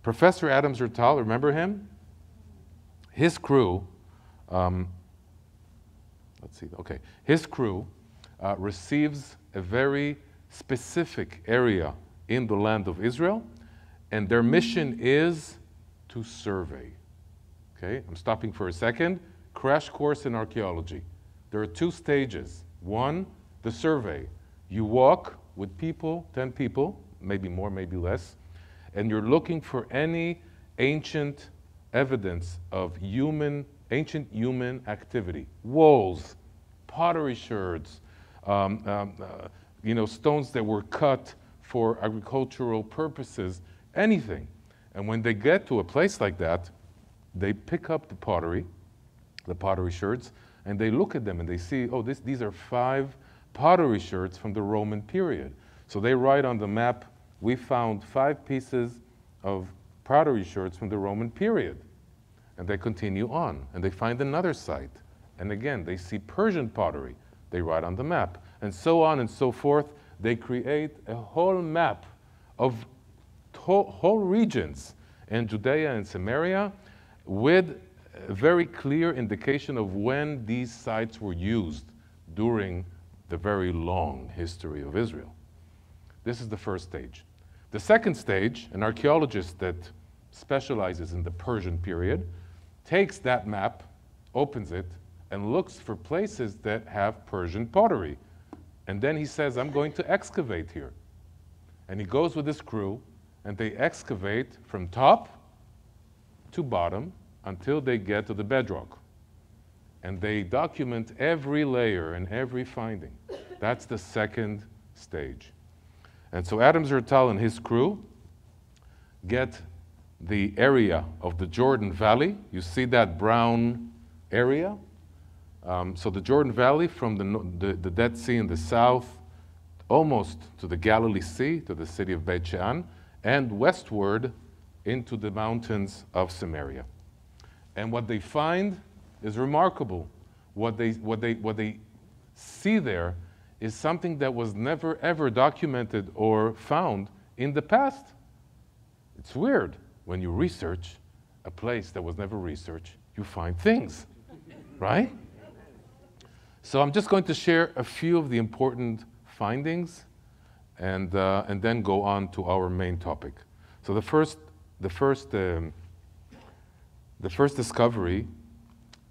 Professor Adam Zertal, remember him? His crew, um, let's see, okay, his crew uh, receives a very specific area in the land of Israel, and their mission is to survey. Okay, I'm stopping for a second. Crash course in archaeology. There are two stages. One, the survey. You walk with people, ten people, maybe more, maybe less, and you're looking for any ancient evidence of human, ancient human activity. Walls, pottery sherds, um, um, uh, you know, stones that were cut for agricultural purposes, anything. And when they get to a place like that, they pick up the pottery, the pottery sherds, and they look at them and they see, oh, this, these are five pottery sherds from the Roman period. So they write on the map, we found five pieces of pottery sherds from the Roman period. And they continue on, and they find another site. And again, they see Persian pottery. They write on the map, and so on and so forth. They create a whole map of whole, whole regions in Judea and Samaria with a very clear indication of when these sites were used during the very long history of Israel. This is the first stage. The second stage, an archaeologist that specializes in the Persian period, takes that map, opens it, and looks for places that have Persian pottery. And then he says, I'm going to excavate here. And he goes with his crew, and they excavate from top to bottom until they get to the bedrock. And they document every layer and every finding. That's the second stage. And so Adam Zertal and his crew get the area of the Jordan Valley. You see that brown area? Um, so the Jordan Valley from the, the, the Dead Sea in the south, almost to the Galilee Sea, to the city of Beit Shean, and westward into the mountains of Samaria. And what they find is remarkable. What they, what they, what they see there is something that was never ever documented or found in the past. It's weird. When you research a place that was never researched, you find things, right? So I'm just going to share a few of the important findings and, uh, and then go on to our main topic. So the first, the first, um, the first discovery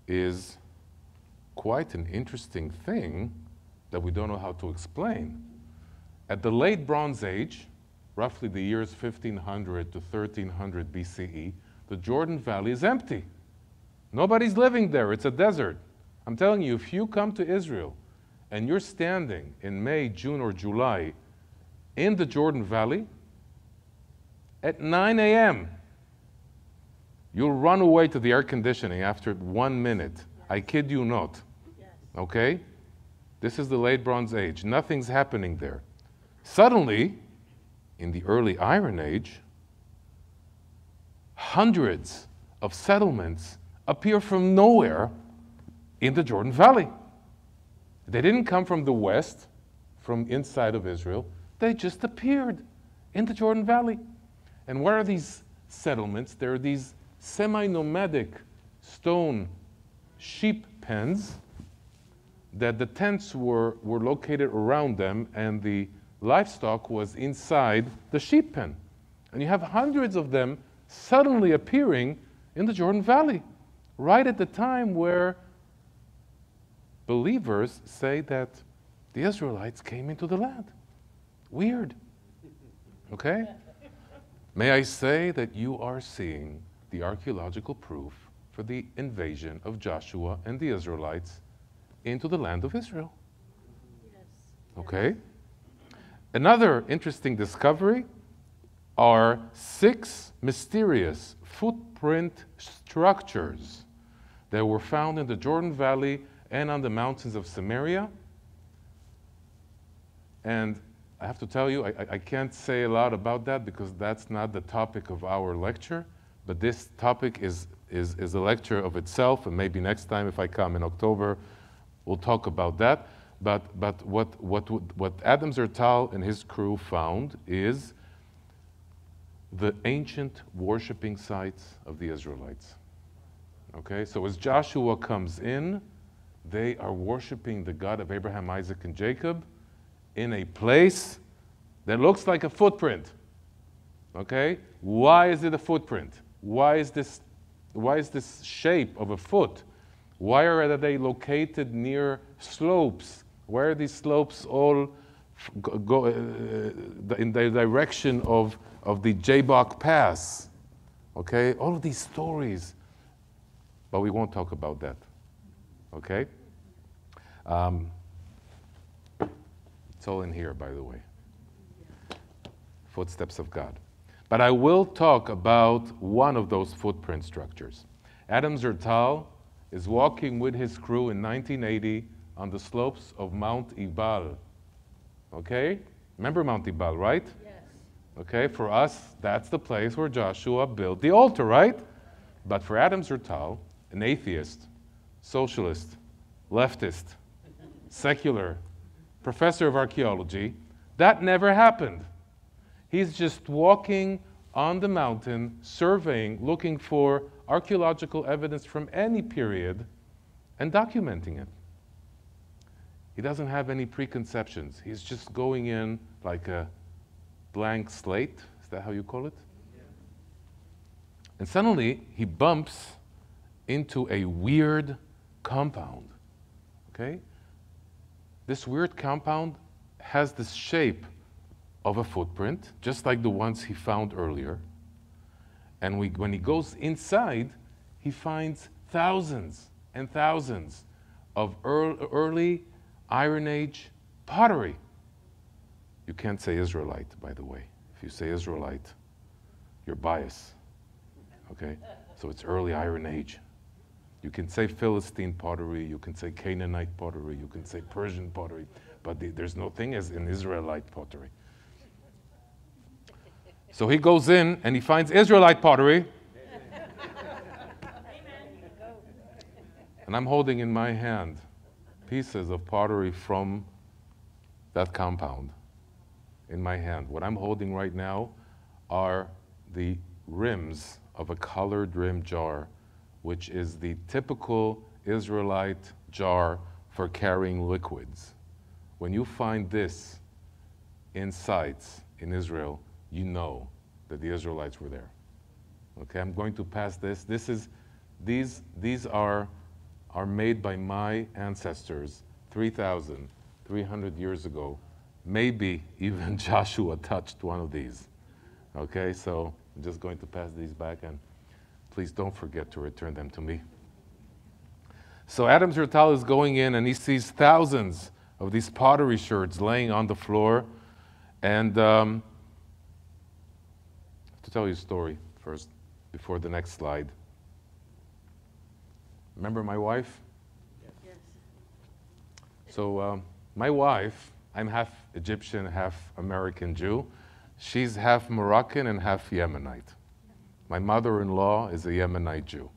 is quite an interesting thing that we don't know how to explain. At the late Bronze Age, roughly the years fifteen hundred to thirteen hundred B C E, the Jordan Valley is empty. Nobody's living there, it's a desert. I'm telling you, if you come to Israel and you're standing in May, June, or July in the Jordan Valley, at nine A M, you'll run away to the air conditioning after one minute. Yes. I kid you not. Yes. Okay? This is the late Bronze Age. Nothing's happening there. Suddenly, in the early Iron Age, hundreds of settlements appear from nowhere in the Jordan Valley. They didn't come from the west, from inside of Israel. They just appeared in the Jordan Valley. And what are these settlements? There are these semi-nomadic stone sheep pens that the tents were, were located around them and the livestock was inside the sheep pen. And you have hundreds of them suddenly appearing in the Jordan Valley, right at the time where believers say that the Israelites came into the land. Weird. Okay? May I say that you are seeing the archaeological proof for the invasion of Joshua and the Israelites into the land of Israel. Yes. Okay? Another interesting discovery are six mysterious footprint structures that were found in the Jordan Valley and on the mountains of Samaria. And I have to tell you, I, I can't say a lot about that because that's not the topic of our lecture, but this topic is, is, is a lecture of itself, and maybe next time if I come in October, we'll talk about that. But, but what, what, what Adam Zertal and his crew found is the ancient worshiping sites of the Israelites. Okay, so as Joshua comes in, they are worshiping the God of Abraham, Isaac, and Jacob in a place that looks like a footprint. Okay, why is it a footprint? Why is this, why is this shape of a foot? Why are they located near slopes? Why are these slopes all go, go, uh, in the direction of, of the Jabbok Pass? Okay, all of these stories, but we won't talk about that. Okay? Um, it's all in here, by the way. Footsteps of God. But I will talk about one of those footprint structures. Adam Zertal is walking with his crew in nineteen eighty on the slopes of Mount Ebal. Okay? Remember Mount Ebal, right? Yes. Okay, for us, that's the place where Joshua built the altar, right? But for Adam Zertal, an atheist, socialist, leftist, secular, professor of archaeology, that never happened. He's just walking on the mountain, surveying, looking for archaeological evidence from any period and documenting it. He doesn't have any preconceptions. He's just going in like a blank slate. Is that how you call it? Yeah. And suddenly he bumps into a weird compound, okay? This weird compound has the shape of a footprint, just like the ones he found earlier. And we, when he goes inside, he finds thousands and thousands of early, early Iron Age pottery. You can't say Israelite, by the way. If you say Israelite, you're biased, okay? So it's early Iron Age. You can say Philistine pottery, you can say Canaanite pottery, you can say Persian pottery, but the, there's no thing as an Israelite pottery. So he goes in and he finds Israelite pottery. Amen. And I'm holding in my hand pieces of pottery from that compound in my hand. What I'm holding right now are the rims of a colored rim jar, which is the typical Israelite jar for carrying liquids. When you find this in sites in Israel, you know that the Israelites were there. Okay, I'm going to pass this. This is, these, these are, are made by my ancestors three thousand three hundred years ago. Maybe even Joshua touched one of these. Okay, so I'm just going to pass these back, and please don't forget to return them to me. So Adam Zertal is going in and he sees thousands of these pottery sherds laying on the floor. And um, to tell you a story first, before the next slide. Remember my wife? Yes. Yes. So um, my wife, I'm half Egyptian, half American Jew. She's half Moroccan and half Yemenite. My mother-in-law is a Yemenite Jew.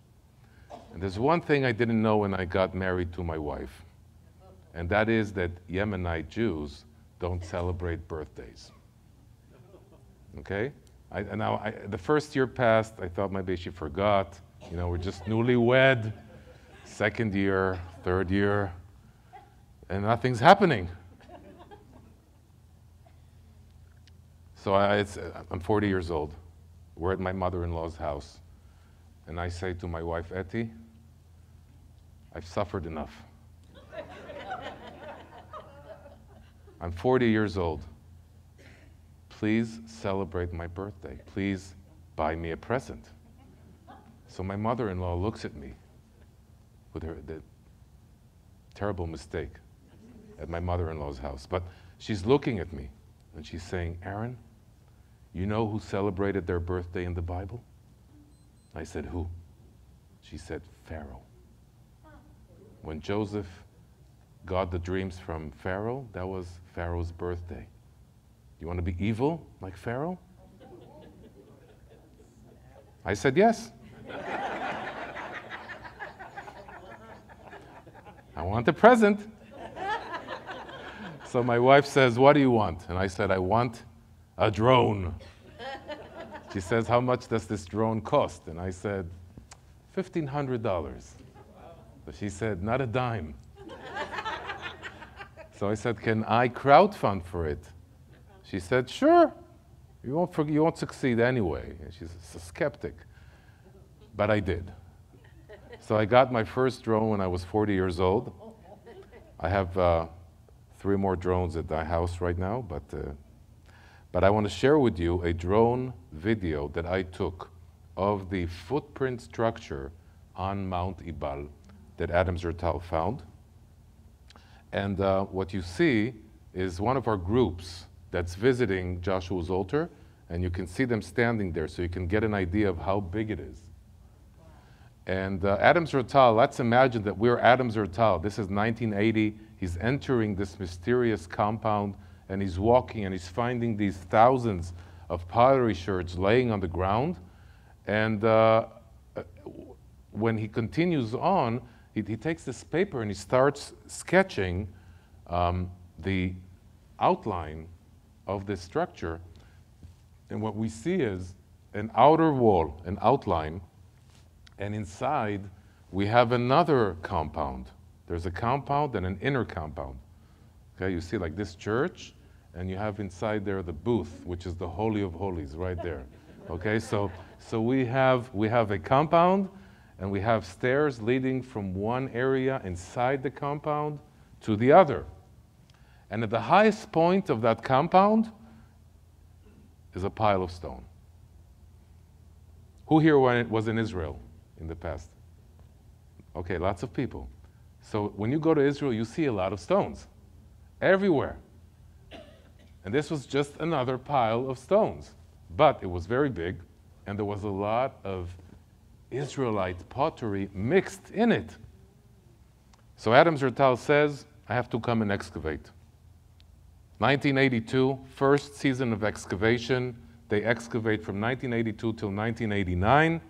And there's one thing I didn't know when I got married to my wife, and that is that Yemenite Jews don't celebrate birthdays. Okay? I, and now I, the first year passed, I thought maybe she forgot. You know, we're just newlywed. Second year, third year. and nothing's happening. So I, it's, I'm forty years old. We're at my mother-in-law's house. And I say to my wife, Etty, I've suffered enough. I'm forty years old. Please celebrate my birthday. Please buy me a present. So my mother-in-law looks at me with her the terrible mistake at my mother-in-law's house. But she's looking at me, and she's saying, Aaron, you know who celebrated their birthday in the Bible? I said, who? She said, Pharaoh. When Joseph got the dreams from Pharaoh, that was Pharaoh's birthday. You want to be evil like Pharaoh? I said, yes. I want a present. So my wife says, what do you want? And I said, I want a drone. She says, how much does this drone cost? And I said, fifteen hundred dollars. Wow. So she said, not a dime. So I said, can I crowdfund for it? She said, sure. You won't, you won't succeed anyway. And she's a skeptic. But I did. So I got my first drone when I was forty years old. I have uh, three more drones at my house right now, but uh, But I want to share with you a drone video that I took of the footprint structure on Mount Ebal that Adam Zertal found. And uh, what you see is one of our groups that's visiting Joshua's altar, and you can see them standing there, so you can get an idea of how big it is. And uh, Adam Zertal, let's imagine that we're Adam Zertal. This is nineteen eighty. He's entering this mysterious compound, and he's walking, and he's finding these thousands of pottery sherds laying on the ground. And uh, when he continues on, he, he takes this paper and he starts sketching um, the outline of this structure. And what we see is an outer wall, an outline, and inside we have another compound. There's a compound and an inner compound. Okay, you see like this church, and you have inside there the booth, which is the Holy of Holies right there. Okay, so, so we, have, we have a compound, and we have stairs leading from one area inside the compound to the other. And at the highest point of that compound is a pile of stone. Who here was in Israel in the past? Okay, lots of people. So when you go to Israel, you see a lot of stones. Everywhere. And this was just another pile of stones. But it was very big, and there was a lot of Israelite pottery mixed in it. So Adam Zertal says, I have to come and excavate. nineteen eighty-two, first season of excavation. They excavate from nineteen eighty-two till nineteen eighty-nine.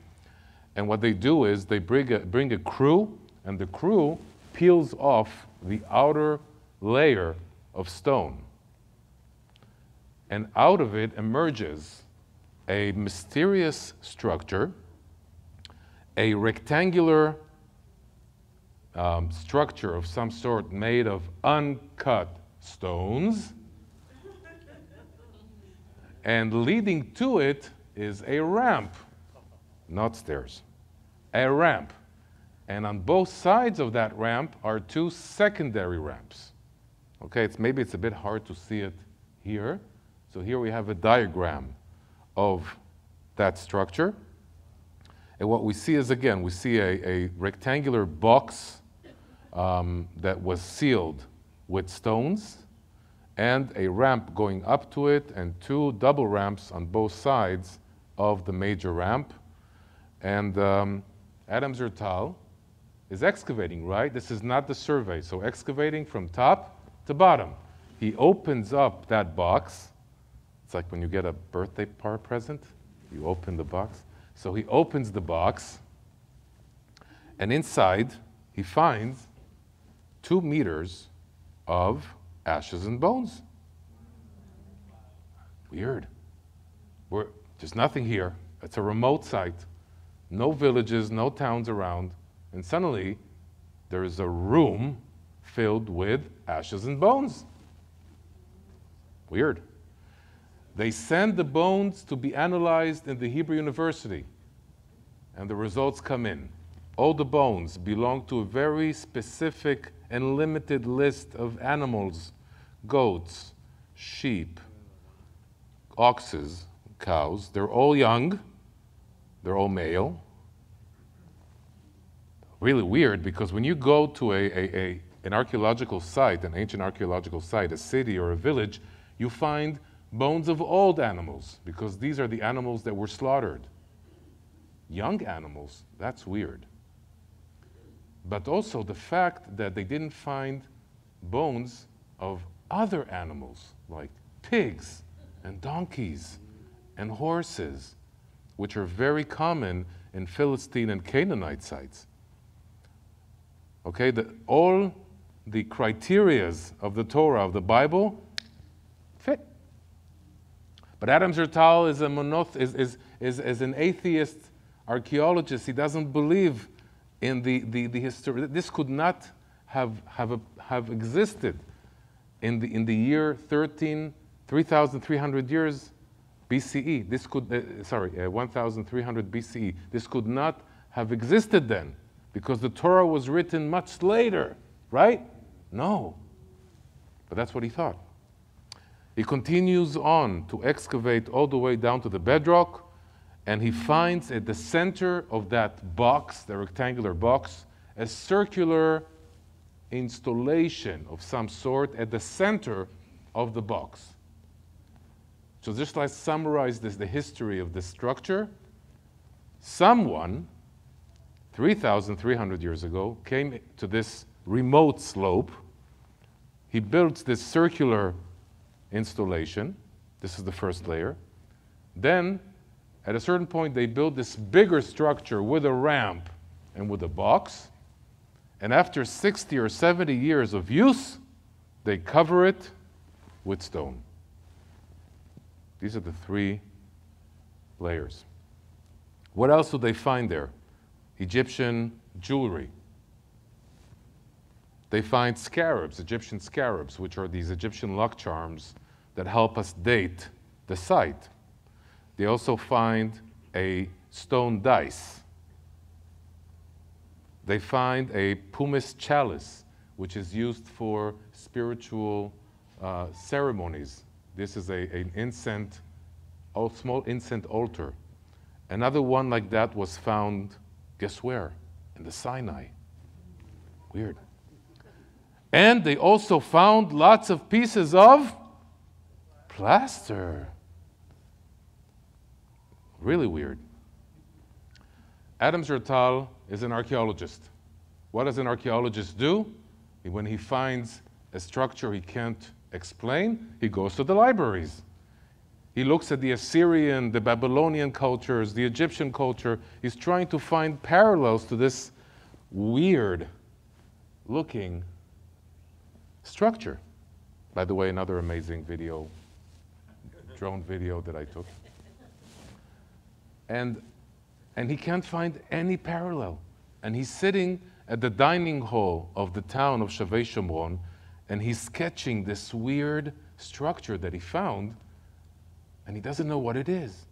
And what they do is they bring a, bring a crew, and the crew peels off the outer layer of stone, and out of it emerges a mysterious structure, a rectangular um, structure of some sort made of uncut stones, and leading to it is a ramp, not stairs, a ramp, and on both sides of that ramp are two secondary ramps. Okay, it's, maybe it's a bit hard to see it here. So here we have a diagram of that structure. And what we see is, again, we see a, a rectangular box um, that was sealed with stones, and a ramp going up to it, and two double ramps on both sides of the major ramp. And um, Adam Zertal is excavating, right? This is not the survey. So excavating from top to bottom. He opens up that box. It's like when you get a birthday par present, you open the box. So he opens the box, and inside he finds two meters of ashes and bones. Weird. We're, there's nothing here. It's a remote site. No villages, no towns around. And suddenly there is a room filled with ashes and bones. Weird. They send the bones to be analyzed in the Hebrew University, and the results come in. All the bones belong to a very specific and limited list of animals: goats, sheep, oxes, cows. They're all young, they're all male. Really weird, because when you go to a, a, a, an archaeological site, an ancient archaeological site, a city or a village, you find bones of old animals, because these are the animals that were slaughtered. Young animals, that's weird. But also the fact that they didn't find bones of other animals, like pigs and donkeys and horses, which are very common in Philistine and Canaanite sites. Okay, the, all the criterias of the Torah, of the Bible, fit. But Adam Zertal is, a monoth is, is, is, is an atheist archaeologist. He doesn't believe in the, the, the history. This could not have, have, a, have existed in the, in the year thirteen, three thousand three hundred years B C E. This could, uh, sorry, uh, one thousand three hundred B C E. This could not have existed then, because the Torah was written much later, right? No. But that's what he thought. He continues on to excavate all the way down to the bedrock, and he finds at the center of that box, the rectangular box, a circular installation of some sort at the center of the box. So just like summarize this, the history of this structure. Someone three thousand three hundred years ago came to this remote slope. He built this circular installation. This is the first layer. Then, at a certain point, they built this bigger structure with a ramp and with a box. And after sixty or seventy years of use, they cover it with stone. These are the three layers. What else do they find there? Egyptian jewelry. They find scarabs, Egyptian scarabs, which are these Egyptian luck charms that help us date the site. They also find a stone dice. They find a pumice chalice, which is used for spiritual uh, ceremonies. This is a, an incense, a small incense altar. Another one like that was found, guess where? In the Sinai. Weird. And they also found lots of pieces of plaster. Really weird. Adam Zertal is an archaeologist. What does an archaeologist do? When he finds a structure he can't explain, he goes to the libraries. He looks at the Assyrian, the Babylonian cultures, the Egyptian culture. He's trying to find parallels to this weird-looking structure. By the way, another amazing video, drone video that I took. And, and he can't find any parallel. And he's sitting at the dining hall of the town of Shavei Shomron, and he's sketching this weird structure that he found, and he doesn't know what it is.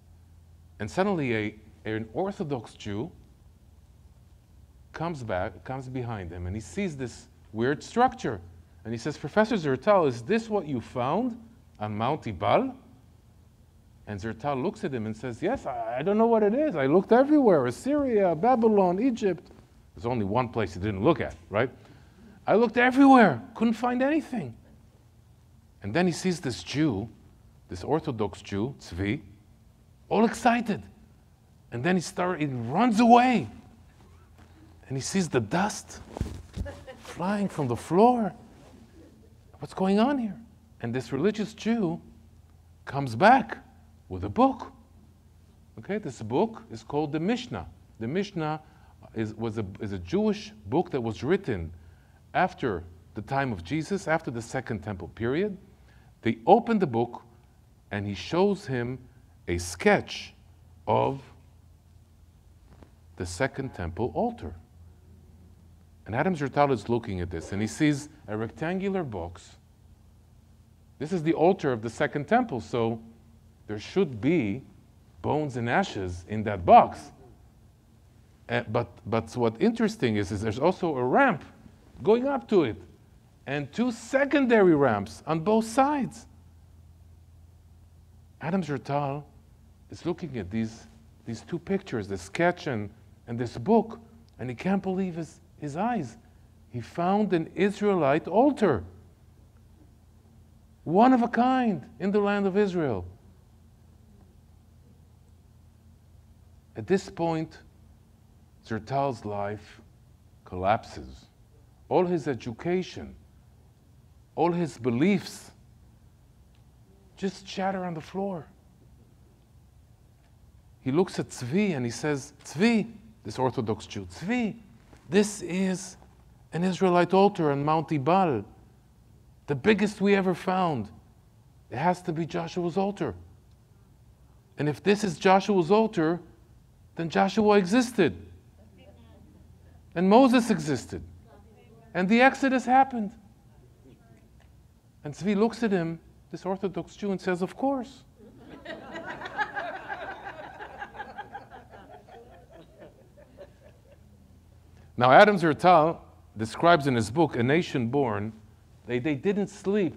And suddenly a, an Orthodox Jew comes back, comes behind him, and he sees this weird structure. And he says, "Professor Zertal, is this what you found on Mount Ebal?" And Zertal looks at him and says, "Yes, I, I don't know what it is. I looked everywhere, Assyria, Babylon, Egypt." There's only one place he didn't look at, right? "I looked everywhere, couldn't find anything." And then he sees this Jew, this Orthodox Jew, Tzvi, all excited. And then he, start, he runs away. And he sees the dust flying from the floor. What's going on here? And this religious Jew comes back with a book. Okay, this book is called the Mishnah. The Mishnah is, was a, is a Jewish book that was written after the time of Jesus, after the Second Temple period. They opened the book, and he shows him a sketch of the Second Temple altar. And Adam Zertal is looking at this, and he sees a rectangular box. This is the altar of the Second Temple, so there should be bones and ashes in that box. Uh, but, but what's interesting is, is there's also a ramp going up to it, and two secondary ramps on both sides. Adam Zertal is looking at these, these two pictures, the sketch and, and this book, and he can't believe his, his eyes. He found an Israelite altar, one of a kind in the land of Israel. At this point, Zertal's life collapses. All his education, all his beliefs just shatter on the floor. He looks at Tzvi and he says, Tzvi, this Orthodox Jew, Tzvi, this is an Israelite altar on Mount Ebal, the biggest we ever found. It has to be Joshua's altar. And if this is Joshua's altar, then Joshua existed. And Moses existed. And the Exodus happened. And Tzvi looks at him, this Orthodox Jew, and says, of course. Now, Adam Zertal describes in his book, A Nation Born, they, they didn't sleep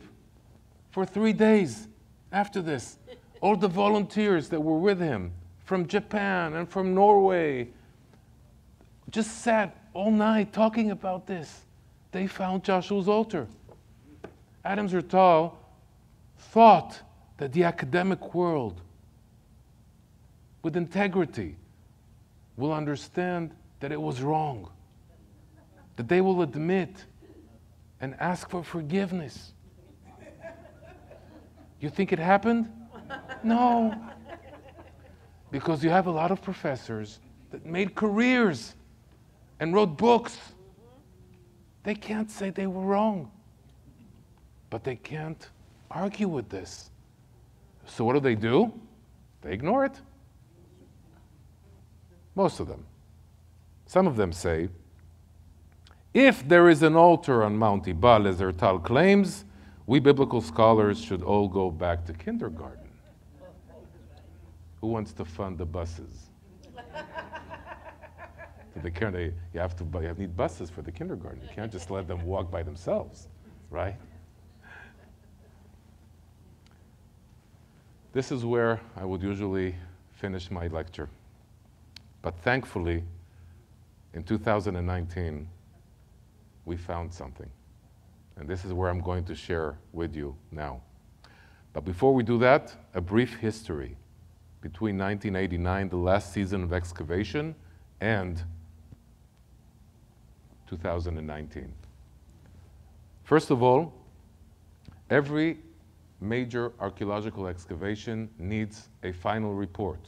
for three days after this. All the volunteers that were with him from Japan and from Norway just sat all night talking about this. They found Joshua's altar. Adam Zertal thought that the academic world, with integrity, will understand that it was wrong, that they will admit and ask for forgiveness. You think it happened? No. Because you have a lot of professors that made careers and wrote books. They can't say they were wrong, but they can't argue with this. So what do they do? They ignore it. Most of them. Some of them say, if there is an altar on Mount Ebal, as Zertal claims, we biblical scholars should all go back to kindergarten. Who wants to fund the buses? The kindergarten, you have to you need buses for the kindergarten. You can't just let them walk by themselves, right? This is where I would usually finish my lecture. But thankfully, in two thousand nineteen, we found something. And this is where I'm going to share with you now. But before we do that, a brief history. Between nineteen eighty-nine, the last season of excavation, and two thousand nineteen. First of all, every major archaeological excavation needs a final report.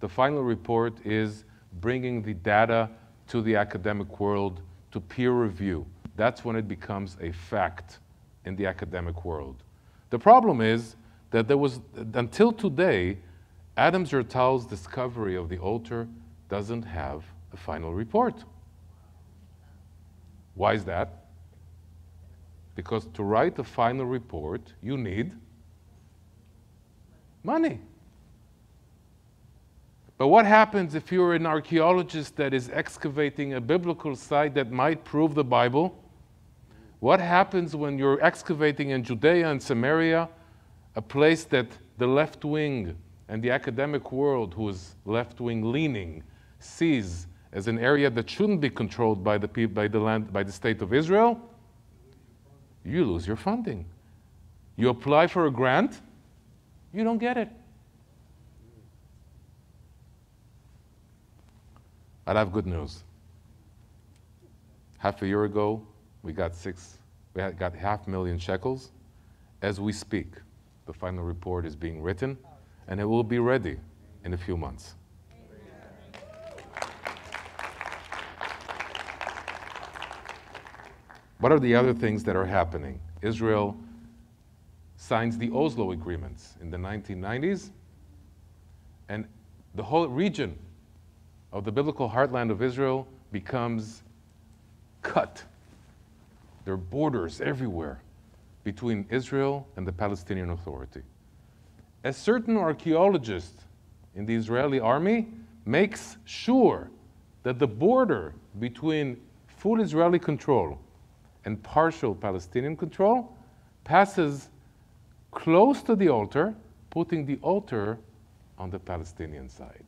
The final report is bringing the data to the academic world to peer review. That's when it becomes a fact in the academic world. The problem is that there was, until today, Adam Zertal's discovery of the altar doesn't have a final report. Why is that? Because to write a final report, you need money. But what happens if you're an archaeologist that is excavating a biblical site that might prove the Bible? What happens when you're excavating in Judea and Samaria, a place that the left wing and the academic world, who is left wing leaning, sees as an area that shouldn't be controlled by the, by the, land, by the state of Israel? You lose your funding. You apply for a grant, you don't get it. I have good news. Half a year ago, we got six, we got half million shekels. As we speak, the final report is being written, and it will be ready in a few months. What are the other things that are happening? Israel signs the Oslo agreements in the nineteen nineties, and the whole region of the biblical heartland of Israel becomes cut. There are borders everywhere between Israel and the Palestinian Authority. A certain archaeologist in the Israeli army makes sure that the border between full Israeli control and partial Palestinian control passes close to the altar, putting the altar on the Palestinian side.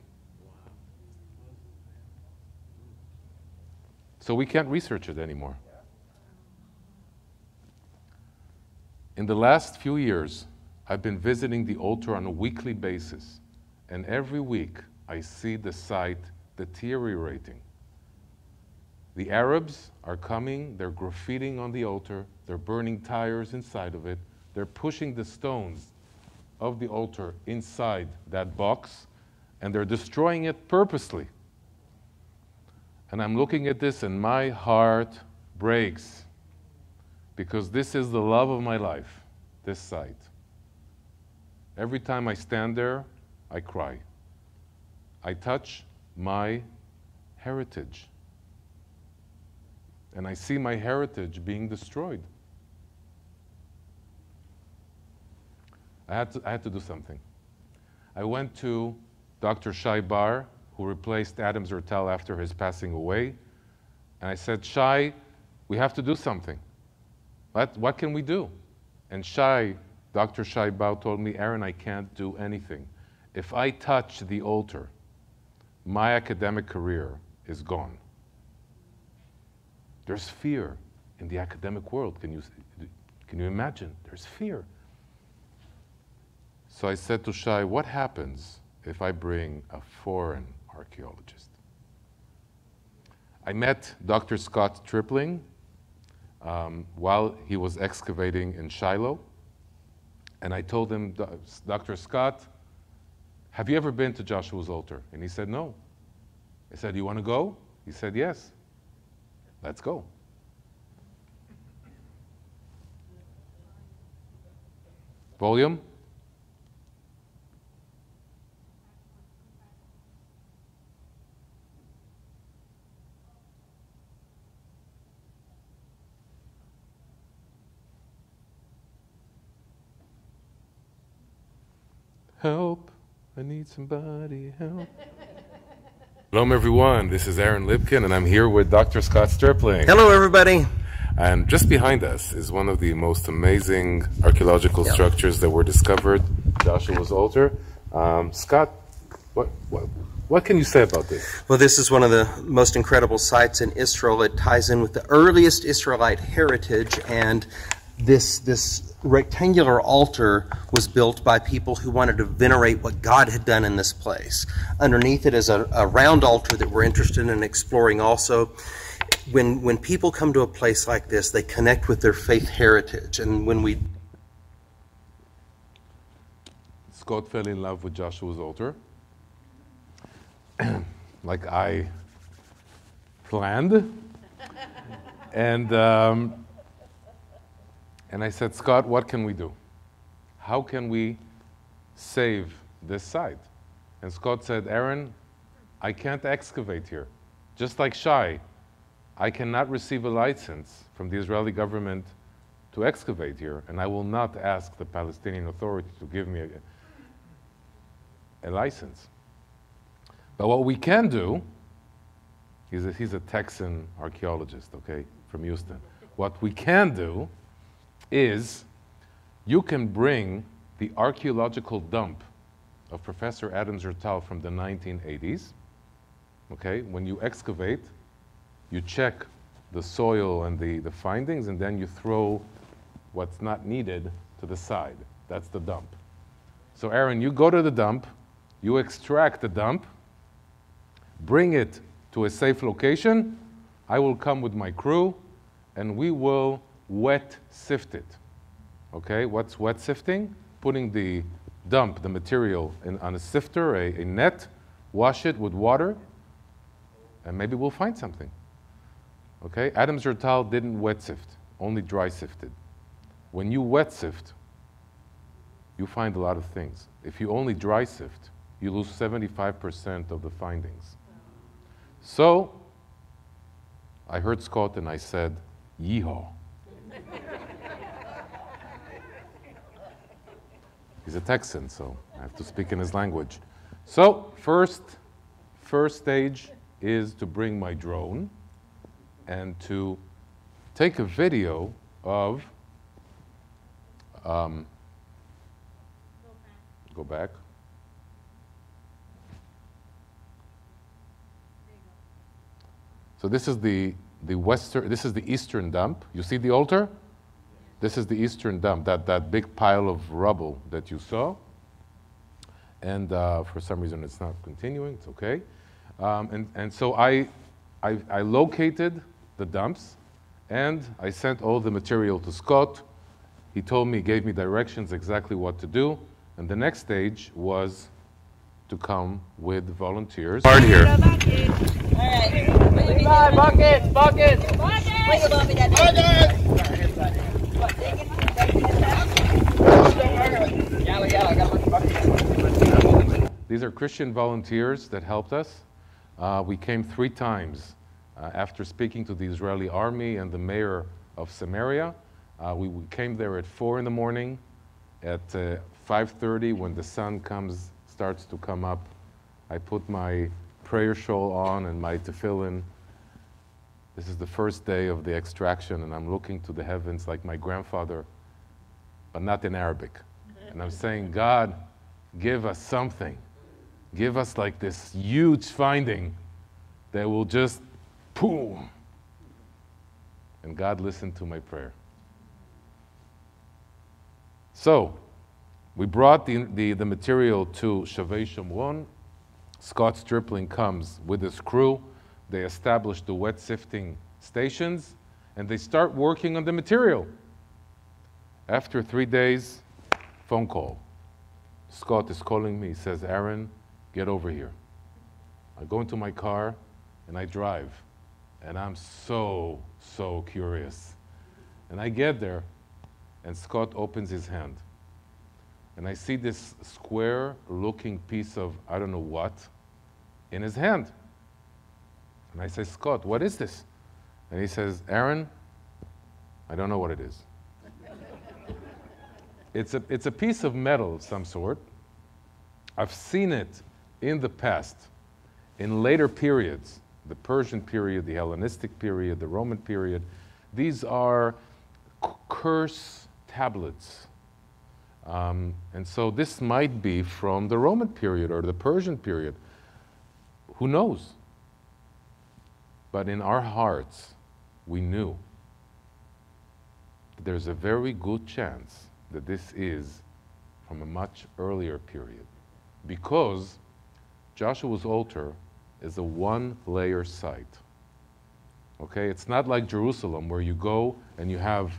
So we can't research it anymore. In the last few years, I've been visiting the altar on a weekly basis, and every week I see the site deteriorating. The Arabs are coming, they're graffiting on the altar, they're burning tires inside of it, they're pushing the stones of the altar inside that box, and they're destroying it purposely. And I'm looking at this and my heart breaks, because this is the love of my life, this site. Every time I stand there, I cry. I touch my heritage. And I see my heritage being destroyed. I had to, I had to do something. I went to Doctor Shai Bar, who replaced Adam Zertal after his passing away, and I said, Shai, we have to do something. What, what can we do? And Shai, Doctor Shai Bar, told me, Aaron, I can't do anything. If I touch the altar, my academic career is gone. There's fear in the academic world. Can you, can you imagine? There's fear. So I said to Shai, what happens if I bring a foreign archaeologist? I met Doctor Scott Tripling um, while he was excavating in Shiloh. And I told him, Doctor Scott, have you ever been to Joshua's altar? And he said, no. I said, you want to go? He said, yes. Let's go. Volume. Help. I need somebody. Help. Hello everyone, this is Aaron Lipkin and I'm here with Doctor Scott Stripling. Hello everybody. And just behind us is one of the most amazing archaeological yeah. structures that were discovered, Joshua's altar. Um, Scott, what, what, what can you say about this? Well, this is one of the most incredible sites in Israel. It ties in with the earliest Israelite heritage, and this, this rectangular altar was built by people who wanted to venerate what God had done in this place. Underneath it is a, a round altar that we're interested in exploring also. When, when people come to a place like this, they connect with their faith heritage. And when we... Scott fell in love with Joshua's altar, like I planned. and... Um, And I said, Scott, what can we do? How can we save this site? And Scott said, Aaron, I can't excavate here. Just like Shai, I cannot receive a license from the Israeli government to excavate here, and I will not ask the Palestinian Authority to give me a, a license. But what we can do, he's a, he's a Texan archaeologist, okay, from Houston. What we can do is you can bring the archaeological dump of Professor Adam Zertal from the nineteen eighties. Okay, when you excavate, you check the soil and the, the findings, and then you throw what's not needed to the side. That's the dump. So Aaron, you go to the dump, you extract the dump, bring it to a safe location. I will come with my crew, and we will wet sift it. Okay, what's wet sifting? Putting the dump, the material, in, on a sifter, a, a net, wash it with water, and maybe we'll find something. Okay, Adam Zertal didn't wet sift, only dry sifted. When you wet sift, you find a lot of things. If you only dry sift, you lose seventy-five percent of the findings. So I heard Scott and I said, "Yeehaw." He's a Texan, so I have to speak in his language. So first, first stage is to bring my drone and to take a video of, um, go back. So this is the, the western, this is the eastern dump. You see the altar? This is the eastern dump, that, that big pile of rubble that you saw. And uh, for some reason it's not continuing, it's okay. Um, and, and so I, I, I located the dumps and I sent all the material to Scott. He told me, gave me directions exactly what to do. And the next stage was to come with volunteers. Hard here. All right. Bye, buckets, buckets. Buckets. Buckets. These are Christian volunteers that helped us. Uh, we came three times. Uh, after speaking to the Israeli army and the mayor of Samaria, uh, we, we came there at four in the morning, at uh, five thirty when the sun comes, starts to come up. I put my prayer shawl on and my tefillin. This is the first day of the extraction, and I'm looking to the heavens like my grandfather, but not in Arabic. And I'm saying, God, give us something. Give us like this huge finding that will just boom. And God listened to my prayer. So we brought the, the, the material to Shavei Shomron. Scott Stripling comes with his crew. They establish the wet sifting stations, and they start working on the material. After three days, phone call. Scott is calling me. He says, "Aaron, get over here." I go into my car, and I drive. And I'm so, so curious. And I get there, and Scott opens his hand. And I see this square-looking piece of I don't know what in his hand. And I say, "Scott, what is this?" And he says, "Aaron, I don't know what it is." it's, a, it's a piece of metal of some sort. I've seen it in the past, in later periods, the Persian period, the Hellenistic period, the Roman period. These are curse tablets. Um, and so this might be from the Roman period or the Persian period. Who knows? But in our hearts, we knew that there's a very good chance that this is from a much earlier period, because Joshua's altar is a one-layer site. Okay? It's not like Jerusalem, where you go and you have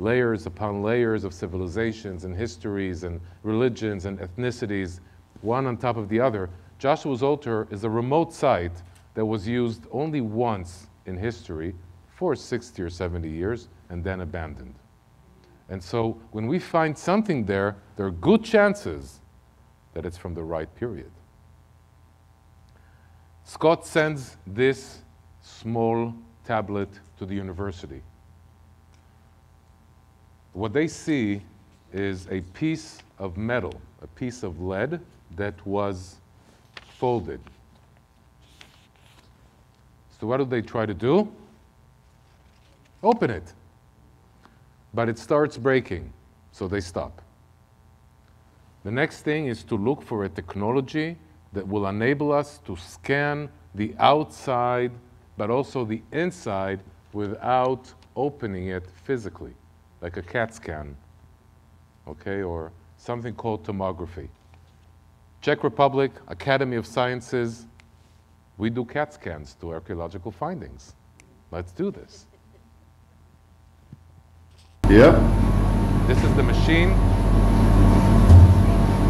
layers upon layers of civilizations and histories and religions and ethnicities, one on top of the other. Joshua's altar is a remote site that was used only once in history for sixty or seventy years and then abandoned. And so when we find something there, there are good chances that it's from the right period. Scott sends this small tablet to the university. What they see is a piece of metal, a piece of lead that was folded. So what do they try to do? Open it. But it starts breaking, so they stop. The next thing is to look for a technology that will enable us to scan the outside, but also the inside, without opening it physically, like a CAT scan, okay, or something called tomography. Czech Republic, Academy of Sciences, we do CAT scans to archaeological findings. Let's do this. Yeah. This is the machine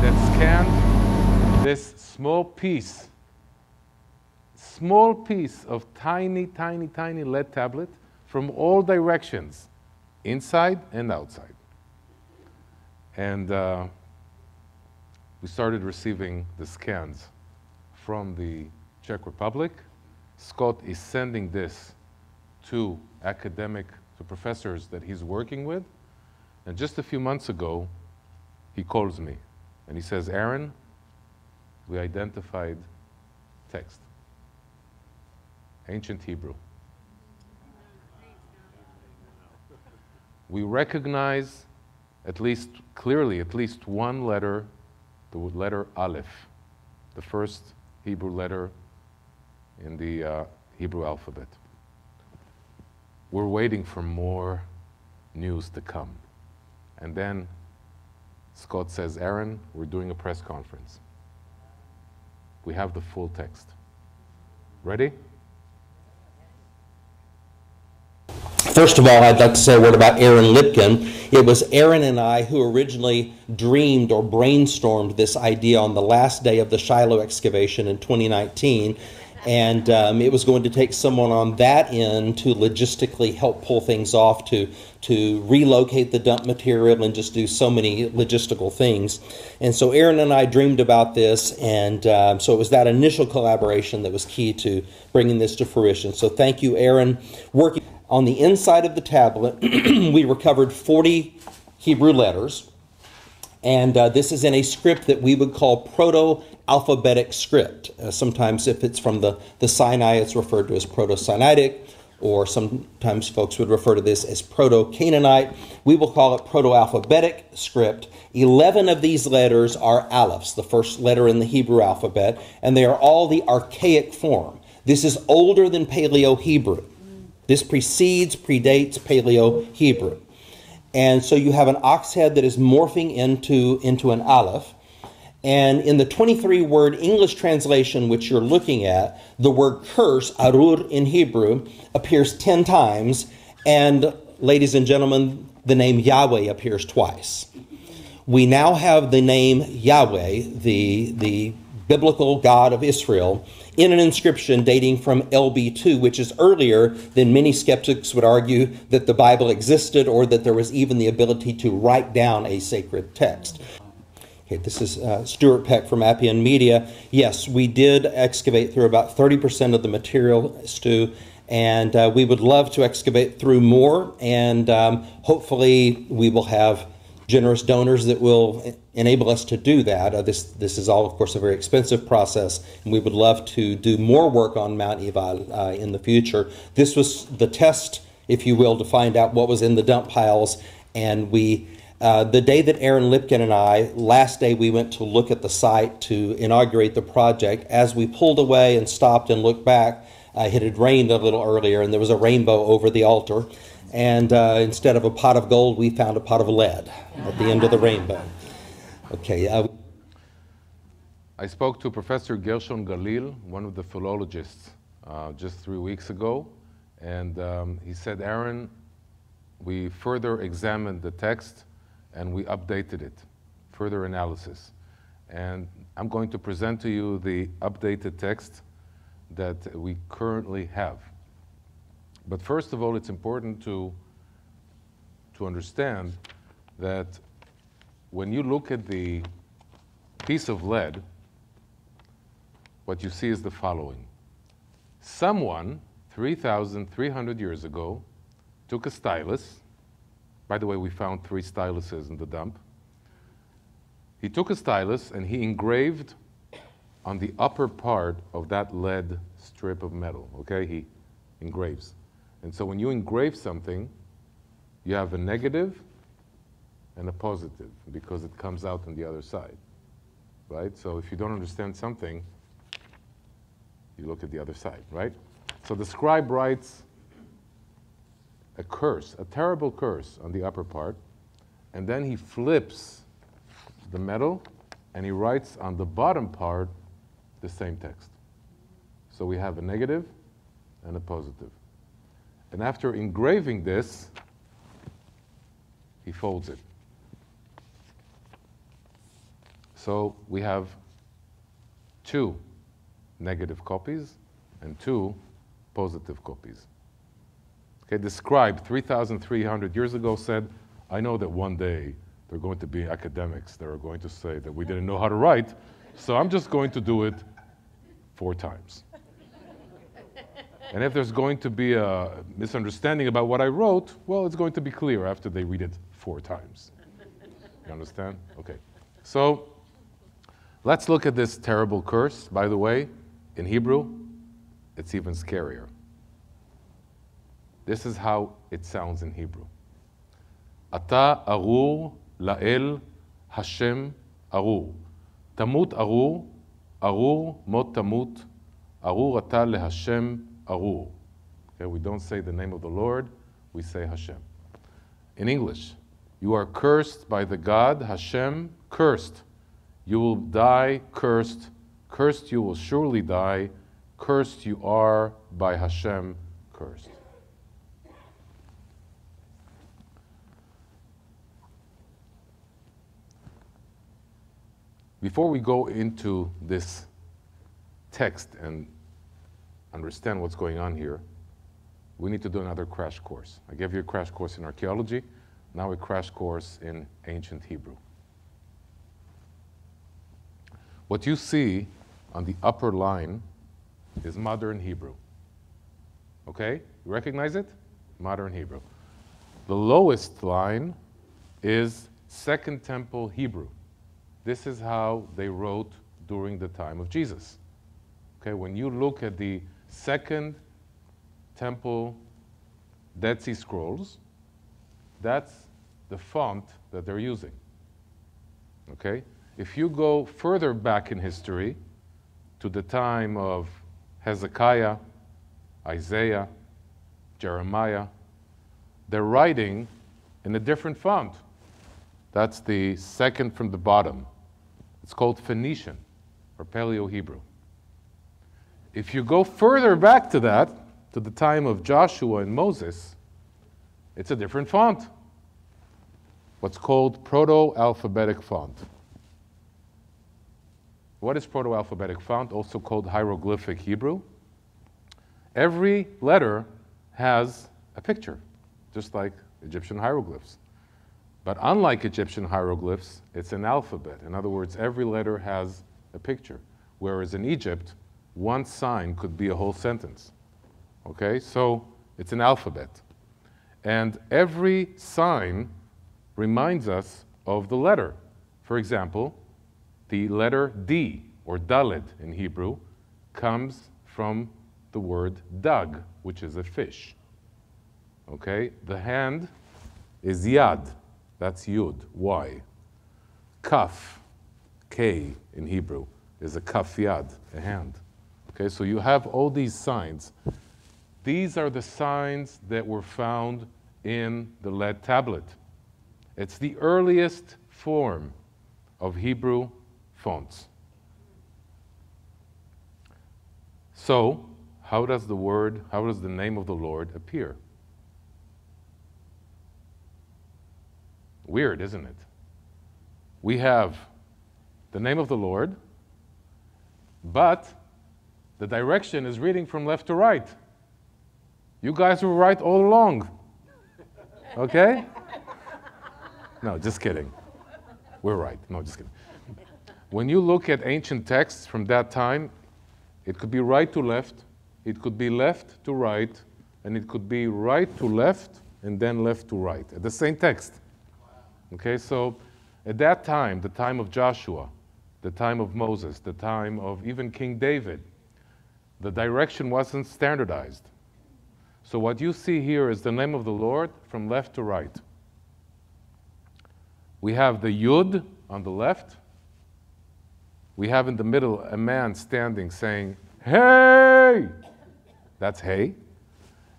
that scanned this small piece, small piece of tiny, tiny, tiny lead tablet from all directions, inside and outside. And uh, we started receiving the scans from the Czech Republic. Scott is sending this to academic, to professors that he's working with. And just a few months ago, he calls me and he says, Aaron, we identified text, ancient Hebrew. We recognize, at least clearly, at least one letter, the letter Aleph, the first Hebrew letter in the uh, Hebrew alphabet. We're waiting for more news to come. And then Scott says, Aaron, we're doing a press conference. We have the full text. Ready? First of all, I'd like to say a word about Aaron Lipkin. It was Aaron and I who originally dreamed or brainstormed this idea on the last day of the Shiloh excavation in twenty nineteen. And um, it was going to take someone on that end to logistically help pull things off, to, to relocate the dump material and just do so many logistical things. And so Aaron and I dreamed about this, and um, so it was that initial collaboration that was key to bringing this to fruition. So thank you, Aaron. Working on the inside of the tablet, we recovered forty Hebrew letters, and uh, this is in a script that we would call proto-alphabetic script. Uh, sometimes if it's from the, the Sinai, it's referred to as proto-Sinaitic, or sometimes folks would refer to this as proto-Canaanite. We will call it proto-alphabetic script. Eleven of these letters are Alephs, the first letter in the Hebrew alphabet, and they are all the archaic form. This is older than Paleo-Hebrew. This precedes, predates Paleo-Hebrew. And so you have an ox head that is morphing into, into an aleph. And in the twenty-three word English translation, which you're looking at, the word curse, arur in Hebrew, appears ten times. And, ladies and gentlemen, the name Yahweh appears twice. We now have the name Yahweh, the, the biblical God of Israel, in an inscription dating from L B two, which is earlier than many skeptics would argue that the Bible existed or that there was even the ability to write down a sacred text. Okay, this is uh, Stuart Peck from Appian Media. Yes, we did excavate through about thirty percent of the material, Stu, and uh, we would love to excavate through more, and um, hopefully we will have generous donors that will enable us to do that. Uh, this, this is all, of course, a very expensive process, and we would love to do more work on Mount Ebal uh, in the future. This was the test, if you will, to find out what was in the dump piles, and we, uh, the day that Aaron Lipkin and I, last day we went to look at the site to inaugurate the project, as we pulled away and stopped and looked back, uh, it had rained a little earlier, and there was a rainbow over the altar. And uh, instead of a pot of gold, we found a pot of lead at the end of the rainbow. Okay. Uh, I spoke to Professor Gershon Galil, one of the philologists, uh, just three weeks ago. And um, he said, Aaron, we further examined the text and we updated it, further analysis. And I'm going to present to you the updated text that we currently have. But first of all, it's important to, to understand that when you look at the piece of lead, what you see is the following. Someone, three thousand three hundred years ago, took a stylus. By the way, we found three styluses in the dump. He took a stylus and he engraved on the upper part of that lead strip of metal, okay? He engraves. And so when you engrave something, you have a negative and a positive because it comes out on the other side, right? So if you don't understand something, you look at the other side, right? So the scribe writes a curse, a terrible curse on the upper part, and then he flips the metal and he writes on the bottom part the same text. So we have a negative and a positive. And after engraving this, he folds it. So we have two negative copies and two positive copies. Okay, the scribe three thousand three hundred years ago said, I know that one day there are going to be academics that are going to say that we didn't know how to write, so I'm just going to do it four times. And if there's going to be a misunderstanding about what I wrote, well, it's going to be clear after they read it four times. You understand? Okay. So let's look at this terrible curse. By the way, in Hebrew, it's even scarier. This is how it sounds in Hebrew. Ata arur la'el Hashem arur. Tamut arur, arur mot tamut, arur ata leHashem arur. Okay, we don't say the name of the Lord, we say Hashem. In English, you are cursed by the God, Hashem, cursed. You will die cursed, cursed you will surely die, cursed you are by Hashem, cursed. Before we go into this text and understand what's going on here, we need to do another crash course. I gave you a crash course in archaeology, now a crash course in ancient Hebrew. What you see on the upper line is modern Hebrew. Okay? You recognize it? Modern Hebrew. The lowest line is Second Temple Hebrew. This is how they wrote during the time of Jesus. Okay, when you look at the Second Temple Dead Sea Scrolls, that's the font that they're using. Okay? If you go further back in history to the time of Hezekiah, Isaiah, Jeremiah, they're writing in a different font. That's the second from the bottom. It's called Phoenician or Paleo-Hebrew. If you go further back to that, to the time of Joshua and Moses, it's a different font, what's called proto-alphabetic font. What is proto-alphabetic font, also called hieroglyphic Hebrew? Every letter has a picture, just like Egyptian hieroglyphs. But unlike Egyptian hieroglyphs, it's an alphabet. In other words, every letter has a picture, whereas in Egypt, one sign could be a whole sentence. Okay, so it's an alphabet. And every sign reminds us of the letter. For example, the letter D, or Daled in Hebrew, comes from the word dag, which is a fish. Okay, the hand is yad, that's yud, y. Kaf, k in Hebrew, is a kaf yad, a hand. Okay, so you have all these signs. These are the signs that were found in the lead tablet. It's the earliest form of Hebrew fonts. So, how does the word, how does the name of the Lord appear? Weird, isn't it? We have the name of the Lord, but the direction is reading from left to right. You guys were right all along. Okay? No, just kidding. We're right. No, just kidding. When you look at ancient texts from that time, it could be right to left, it could be left to right, and it could be right to left, and then left to right, at the same text. Okay, so at that time, the time of Joshua, the time of Moses, the time of even King David, the direction wasn't standardized. So what you see here is the name of the Lord from left to right. We have the Yud on the left. We have in the middle a man standing saying, hey! That's hey.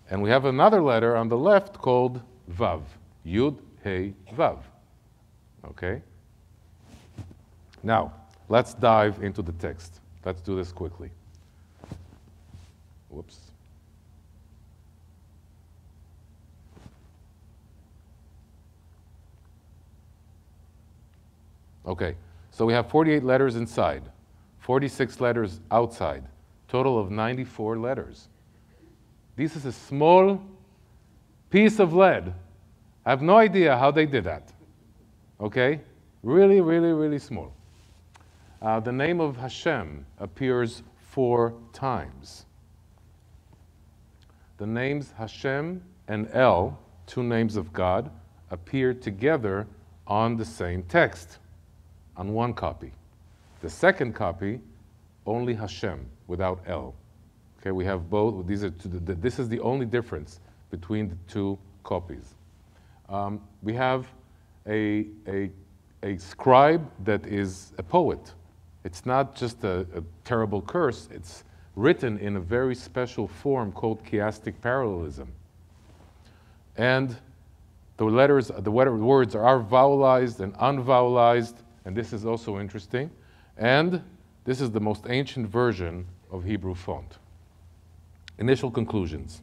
And we have another letter on the left called Vav. Yud, Hey, Vav. Okay? Now, let's dive into the text. Let's do this quickly. Whoops. Okay, so we have forty-eight letters inside, forty-six letters outside, total of ninety-four letters. This is a small piece of lead. I have no idea how they did that. Okay? Really, really, really small. Uh, the name of Hashem appears four times. The names Hashem and El, two names of God, appear together on the same text, on one copy. The second copy, only Hashem, without El. Okay, we have both. These are two, this is the only difference between the two copies. Um, we have a, a, a scribe that is a poet. It's not just a, a terrible curse, it's written in a very special form called chiastic parallelism. And the letters, the words are vowelized and unvowelized, and this is also interesting. And this is the most ancient version of Hebrew font. Initial conclusions.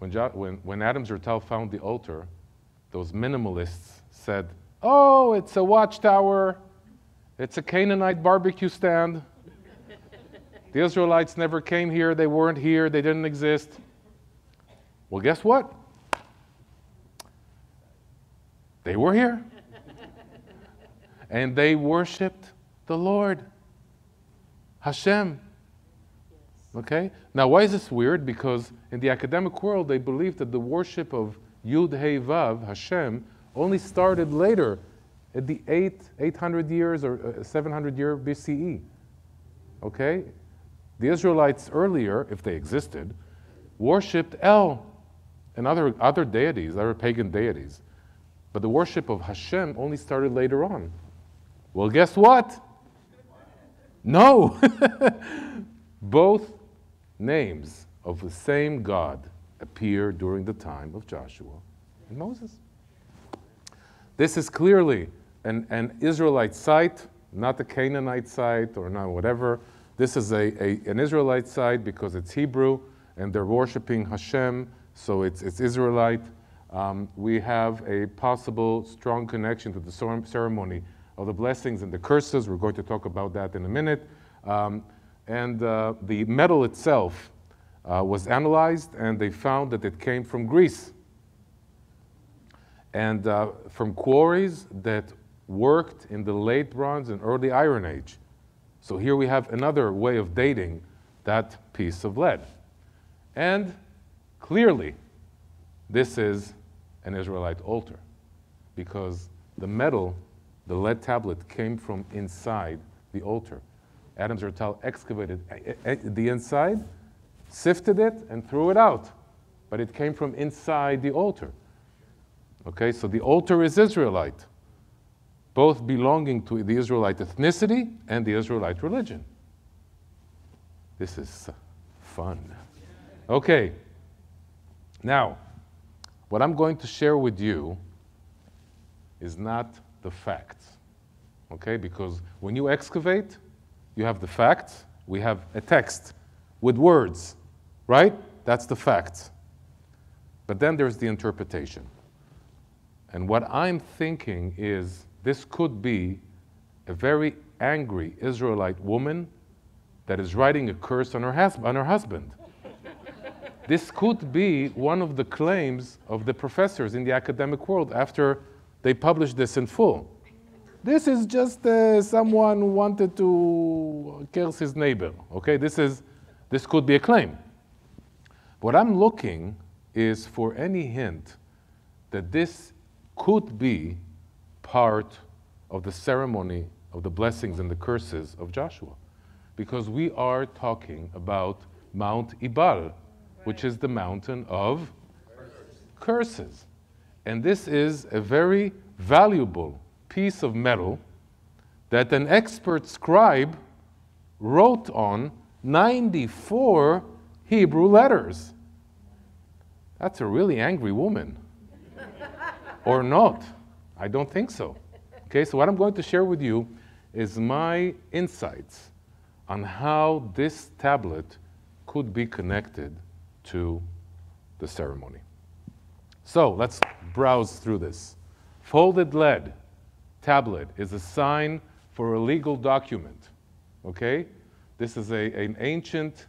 When, jo when, when Adam Zertal found the altar, those minimalists said, "Oh, it's a watchtower, it's a Canaanite barbecue stand. The Israelites never came here, they weren't here, they didn't exist." Well, guess what? They were here. And they worshipped the Lord, Hashem. Okay? Now, why is this weird? Because in the academic world, they believe that the worship of Yud Hei Vav, Hashem, only started later, at the eight, eight hundred years or seven hundred year B C E. Okay? The Israelites earlier, if they existed, worshipped El and other, other deities, other pagan deities. But the worship of Hashem only started later on. Well, guess what? No! Both names of the same God appear during the time of Joshua and Moses. This is clearly an, an Israelite site, not a Canaanite site or not whatever. This is a, a, an Israelite site because it's Hebrew and they're worshiping Hashem, so it's, it's Israelite. Um, we have a possible strong connection to the ceremony of the blessings and the curses. We're going to talk about that in a minute. Um, and uh, the metal itself uh, was analyzed, and they found that it came from Greece and uh, from quarries that worked in the late Bronze and early Iron Age. So here we have another way of dating that piece of lead. And clearly, this is an Israelite altar, because the metal, the lead tablet, came from inside the altar. Adam Zertal excavated the inside, sifted it, and threw it out. But it came from inside the altar. Okay, so the altar is Israelite, both belonging to the Israelite ethnicity and the Israelite religion. This is fun. Okay, now, what I'm going to share with you is not the facts, okay? Because when you excavate, you have the facts. We have a text with words, right? That's the facts. But then there's the interpretation. And what I'm thinking is this could be a very angry Israelite woman that is writing a curse on her, hus- on her husband. This could be one of the claims of the professors in the academic world after they published this in full. This is just uh, someone who wanted to curse his neighbor. Okay, this is, this could be a claim. What I'm looking is for any hint that this could be part of the ceremony of the blessings and the curses of Joshua, because we are talking about Mount Ebal, which is the mountain of curses. And this is a very valuable piece of metal that an expert scribe wrote on ninety-four Hebrew letters. That's a really angry woman. Or not. I don't think so. Okay, so what I'm going to share with you is my insights on how this tablet could be connected to the ceremony. So let's browse through this. Folded lead tablet is a sign for a legal document, okay? This is a, an ancient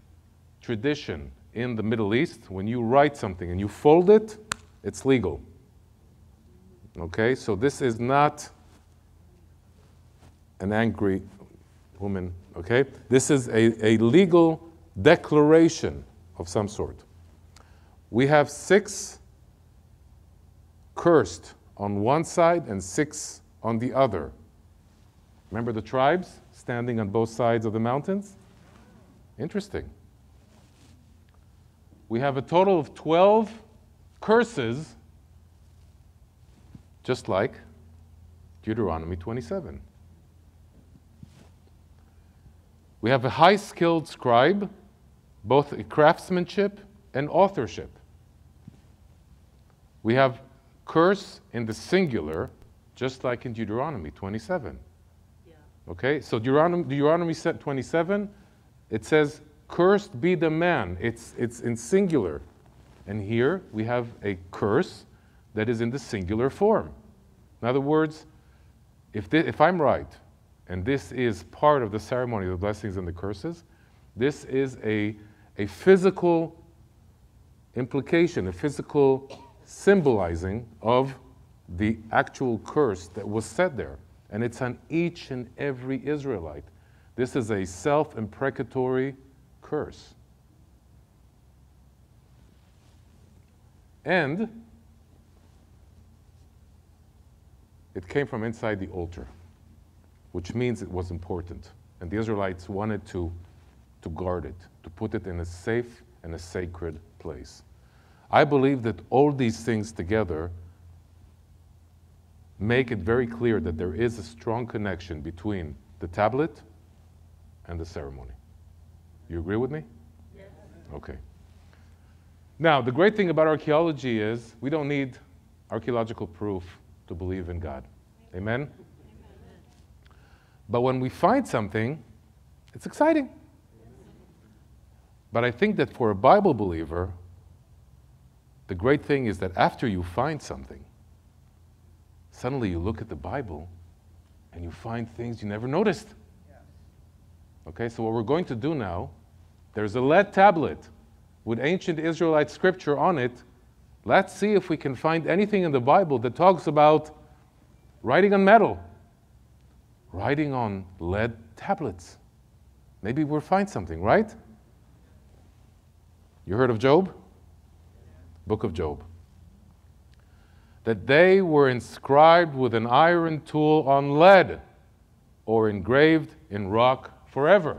tradition in the Middle East. When you write something and you fold it, it's legal, okay? So this is not an angry woman, okay? This is a, a legal declaration of some sort. We have six cursed on one side and six on the other. Remember the tribes standing on both sides of the mountains? Interesting. We have a total of twelve curses, just like Deuteronomy twenty-seven. We have a high-skilled scribe, both in craftsmanship and authorship. We have curse in the singular, just like in Deuteronomy twenty-seven. Yeah. Okay, so Deuteronomy twenty-seven, it says, cursed be the man. It's, it's in singular. And here we have a curse that is in the singular form. In other words, if, this, if I'm right, and this is part of the ceremony of the blessings and the curses, this is a, a physical implication, a physical symbolizing of the actual curse that was said there. And it's on each and every Israelite. This is a self-imprecatory curse. And it came from inside the altar, which means it was important. And the Israelites wanted to, to guard it, to put it in a safe and a sacred place. I believe that all these things together make it very clear that there is a strong connection between the tablet and the ceremony. You agree with me? Yes. Okay. Now, the great thing about archaeology is we don't need archaeological proof to believe in God. Amen? Amen. But when we find something, it's exciting. But I think that for a Bible believer, the great thing is that after you find something, suddenly you look at the Bible and you find things you never noticed. Yeah. Okay, so what we're going to do now, there's a lead tablet with ancient Israelite scripture on it. Let's see if we can find anything in the Bible that talks about writing on metal, writing on lead tablets. Maybe we'll find something, right? You heard of Job? Book of Job. That they were inscribed with an iron tool on lead, or engraved in rock forever.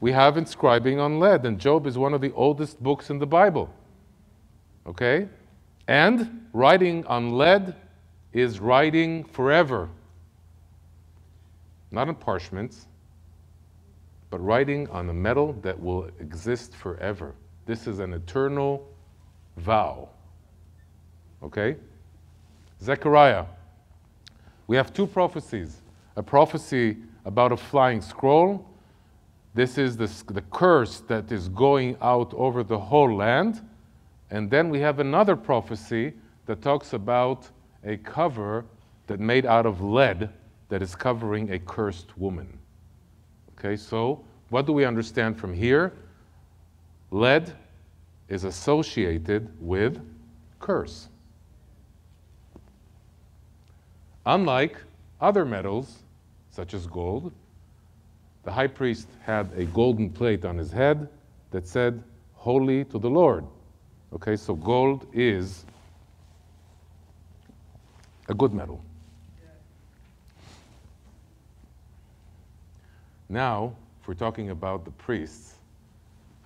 We have inscribing on lead, and Job is one of the oldest books in the Bible. Okay? And writing on lead is writing forever. Not on parchments, but writing on a metal that will exist forever. This is an eternal vow. Okay? Zechariah. We have two prophecies. A prophecy about a flying scroll. This is the, the curse that is going out over the whole land. And then we have another prophecy that talks about a cover that made out of lead that is covering a cursed woman. Okay, so what do we understand from here? Lead is associated with curse. Unlike other metals, such as gold, the high priest had a golden plate on his head that said, "Holy to the Lord." Okay, so gold is a good metal. Now, if we're talking about the priests,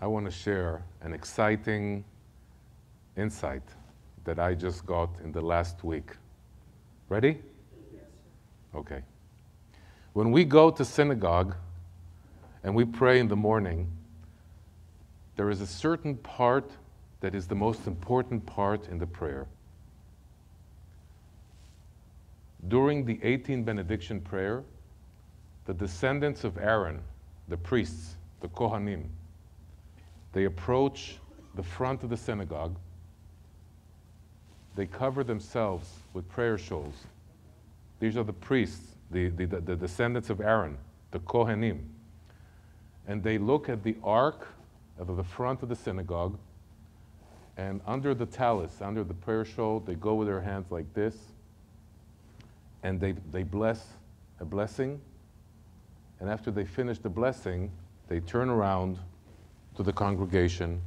I want to share an exciting insight that I just got in the last week. Ready? Yes. Okay. When we go to synagogue and we pray in the morning, there is a certain part that is the most important part in the prayer. During the eighteen benediction prayer, the descendants of Aaron, the priests, the Kohanim, they approach the front of the synagogue. They cover themselves with prayer shawls. These are the priests, the, the, the descendants of Aaron, the Kohanim. And they look at the ark at the front of the synagogue, and under the tallis, under the prayer shawl, they go with their hands like this, and they, they bless a blessing, and after they finish the blessing, they turn around to the congregation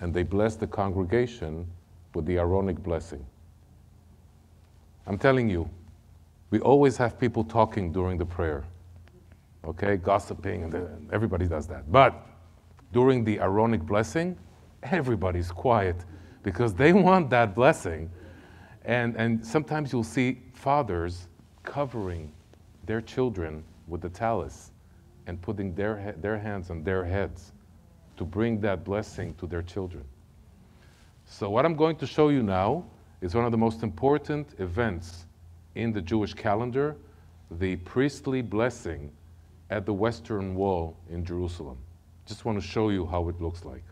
and they bless the congregation with the Aaronic blessing. I'm telling you, we always have people talking during the prayer, okay, gossiping, and everybody does that. But during the Aaronic blessing, everybody's quiet because they want that blessing. And, and sometimes you'll see fathers covering their children with the tallis and putting their, their hands on their heads to bring that blessing to their children. So what I'm going to show you now is one of the most important events in the Jewish calendar, the priestly blessing at the Western Wall in Jerusalem. Just want to show you how it looks like.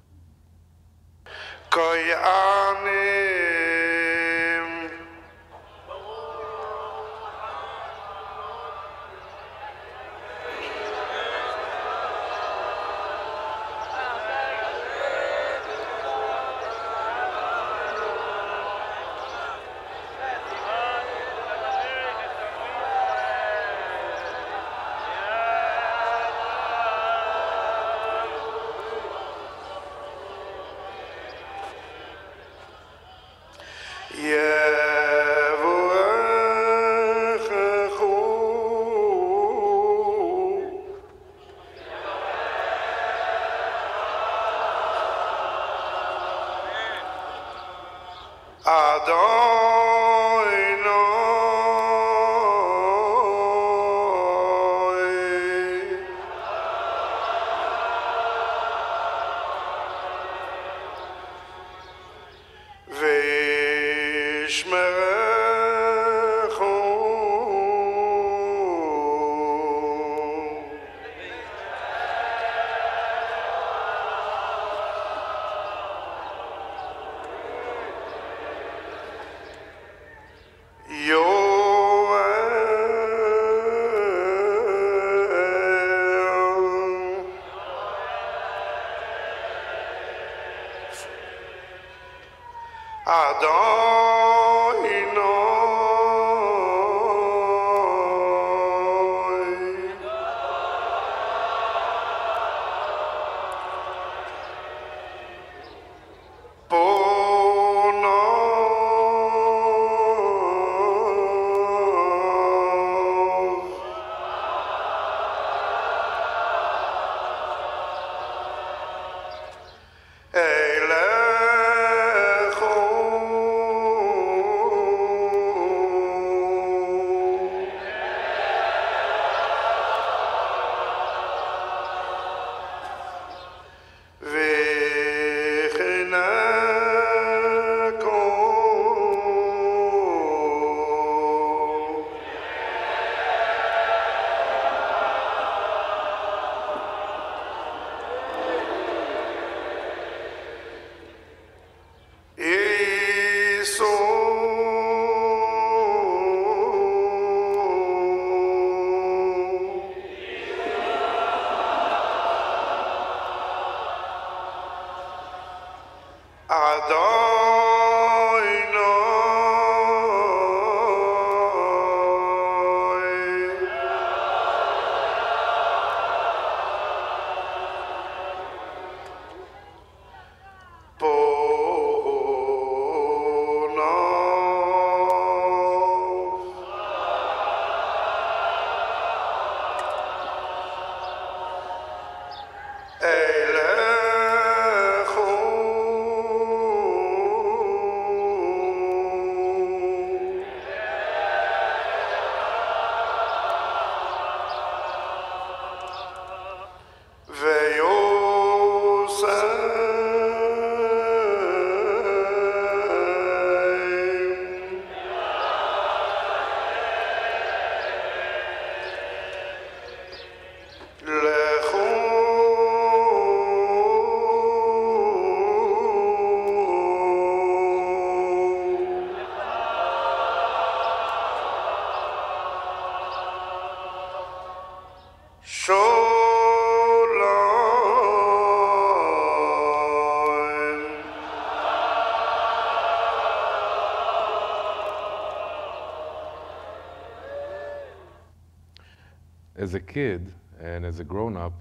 As a kid, And as a grown-up,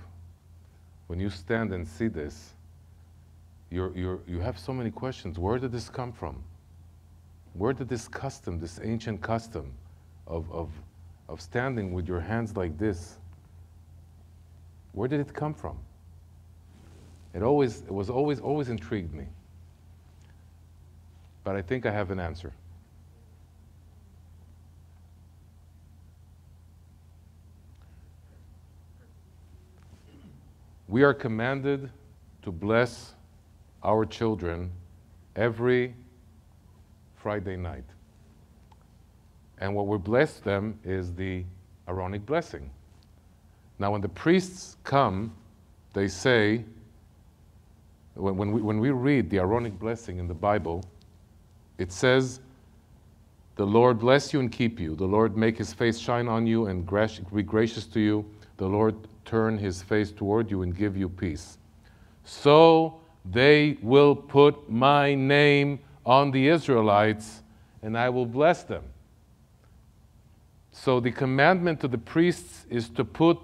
when you stand and see this, you're, you're, you have so many questions. Where did this come from? Where did this custom, this ancient custom of, of, of standing with your hands like this, where did it come from? It always, it was always, always intrigued me. But I think I have an answer. We are commanded to bless our children every Friday night. And what we bless them is the Aaronic blessing. Now, when the priests come, they say, when, when, we, when we read the Aaronic blessing in the Bible, it says, "The Lord bless you and keep you. The Lord make his face shine on you and be gracious to you. The Lord turn his face toward you and give you peace. So they will put my name on the Israelites, and I will bless them." So the commandment to the priests is to put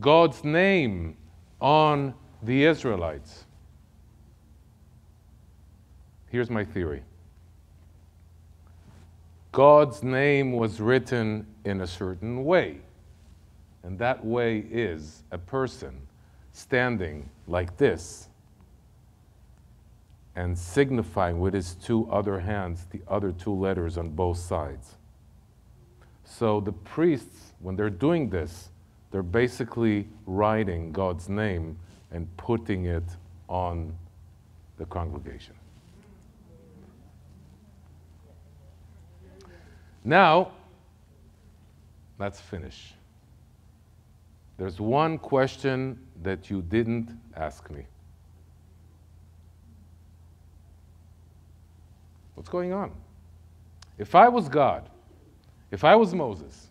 God's name on the Israelites. Here's my theory. God's name was written in a certain way, and that way is a person standing like this and signifying with his two other hands the other two letters on both sides. So the priests, when they're doing this, they're basically writing God's name and putting it on the congregation. Now, let's finish. There's one question that you didn't ask me. What's going on? If I was God, if I was Moses,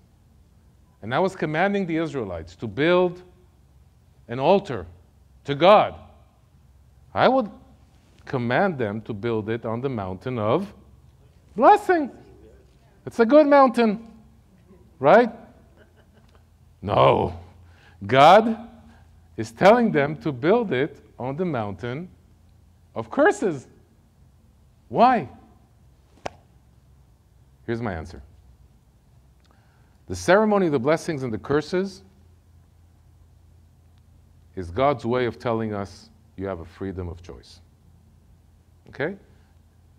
and I was commanding the Israelites to build an altar to God, I would command them to build it on the mountain of blessing. It's a good mountain, right? No. God is telling them to build it on the mountain of curses. Why? Here's my answer. The ceremony of the blessings and the curses is God's way of telling us you have a freedom of choice. Okay?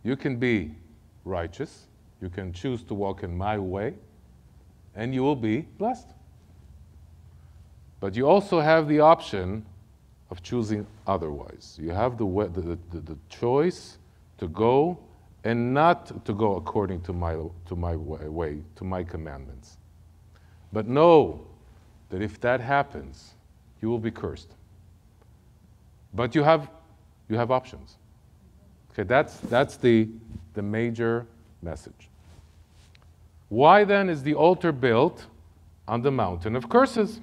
You can be righteous, you can choose to walk in my way, and you will be blessed. But you also have the option of choosing otherwise. You have the, way, the, the, the choice to go and not to go according to my, to my way, to my commandments. But know that if that happens, you will be cursed. But you have, you have options. Okay, that's, that's the, the major message. Why then is the altar built on the mountain of curses?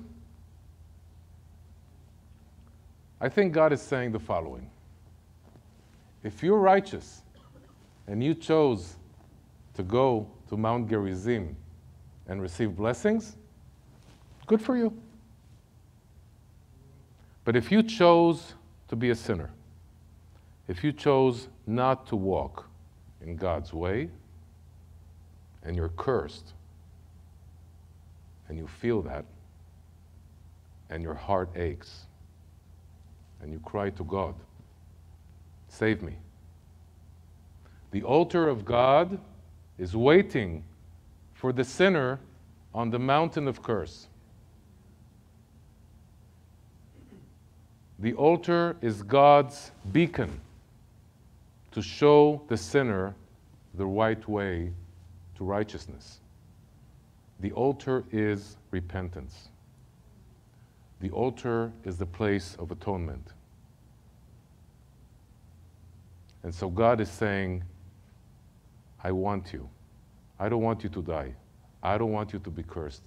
I think God is saying the following. If you're righteous and you chose to go to Mount Gerizim and receive blessings, good for you. But if you chose to be a sinner, if you chose not to walk in God's way, and you're cursed, and you feel that, and your heart aches, and you cry to God, "Save me." The altar of God is waiting for the sinner on the mountain of curse. The altar is God's beacon to show the sinner the right way to righteousness. The altar is repentance. The altar is the place of atonement. And so God is saying, I want you. I don't want you to die. I don't want you to be cursed.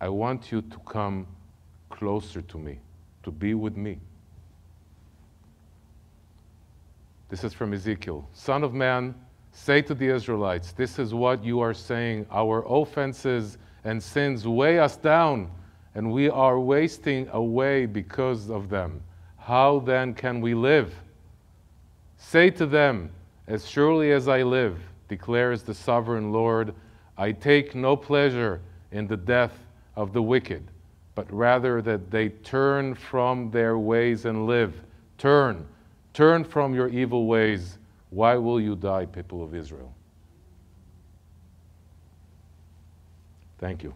I want you to come closer to me, to be with me. This is from Ezekiel. "Son of man, say to the Israelites, this is what you are saying. Our offenses and sins weigh us down, and we are wasting away because of them. How then can we live? Say to them, as surely as I live, declares the sovereign Lord, I take no pleasure in the death of the wicked, but rather that they turn from their ways and live. Turn, turn from your evil ways. Why will you die, people of Israel? Thank you.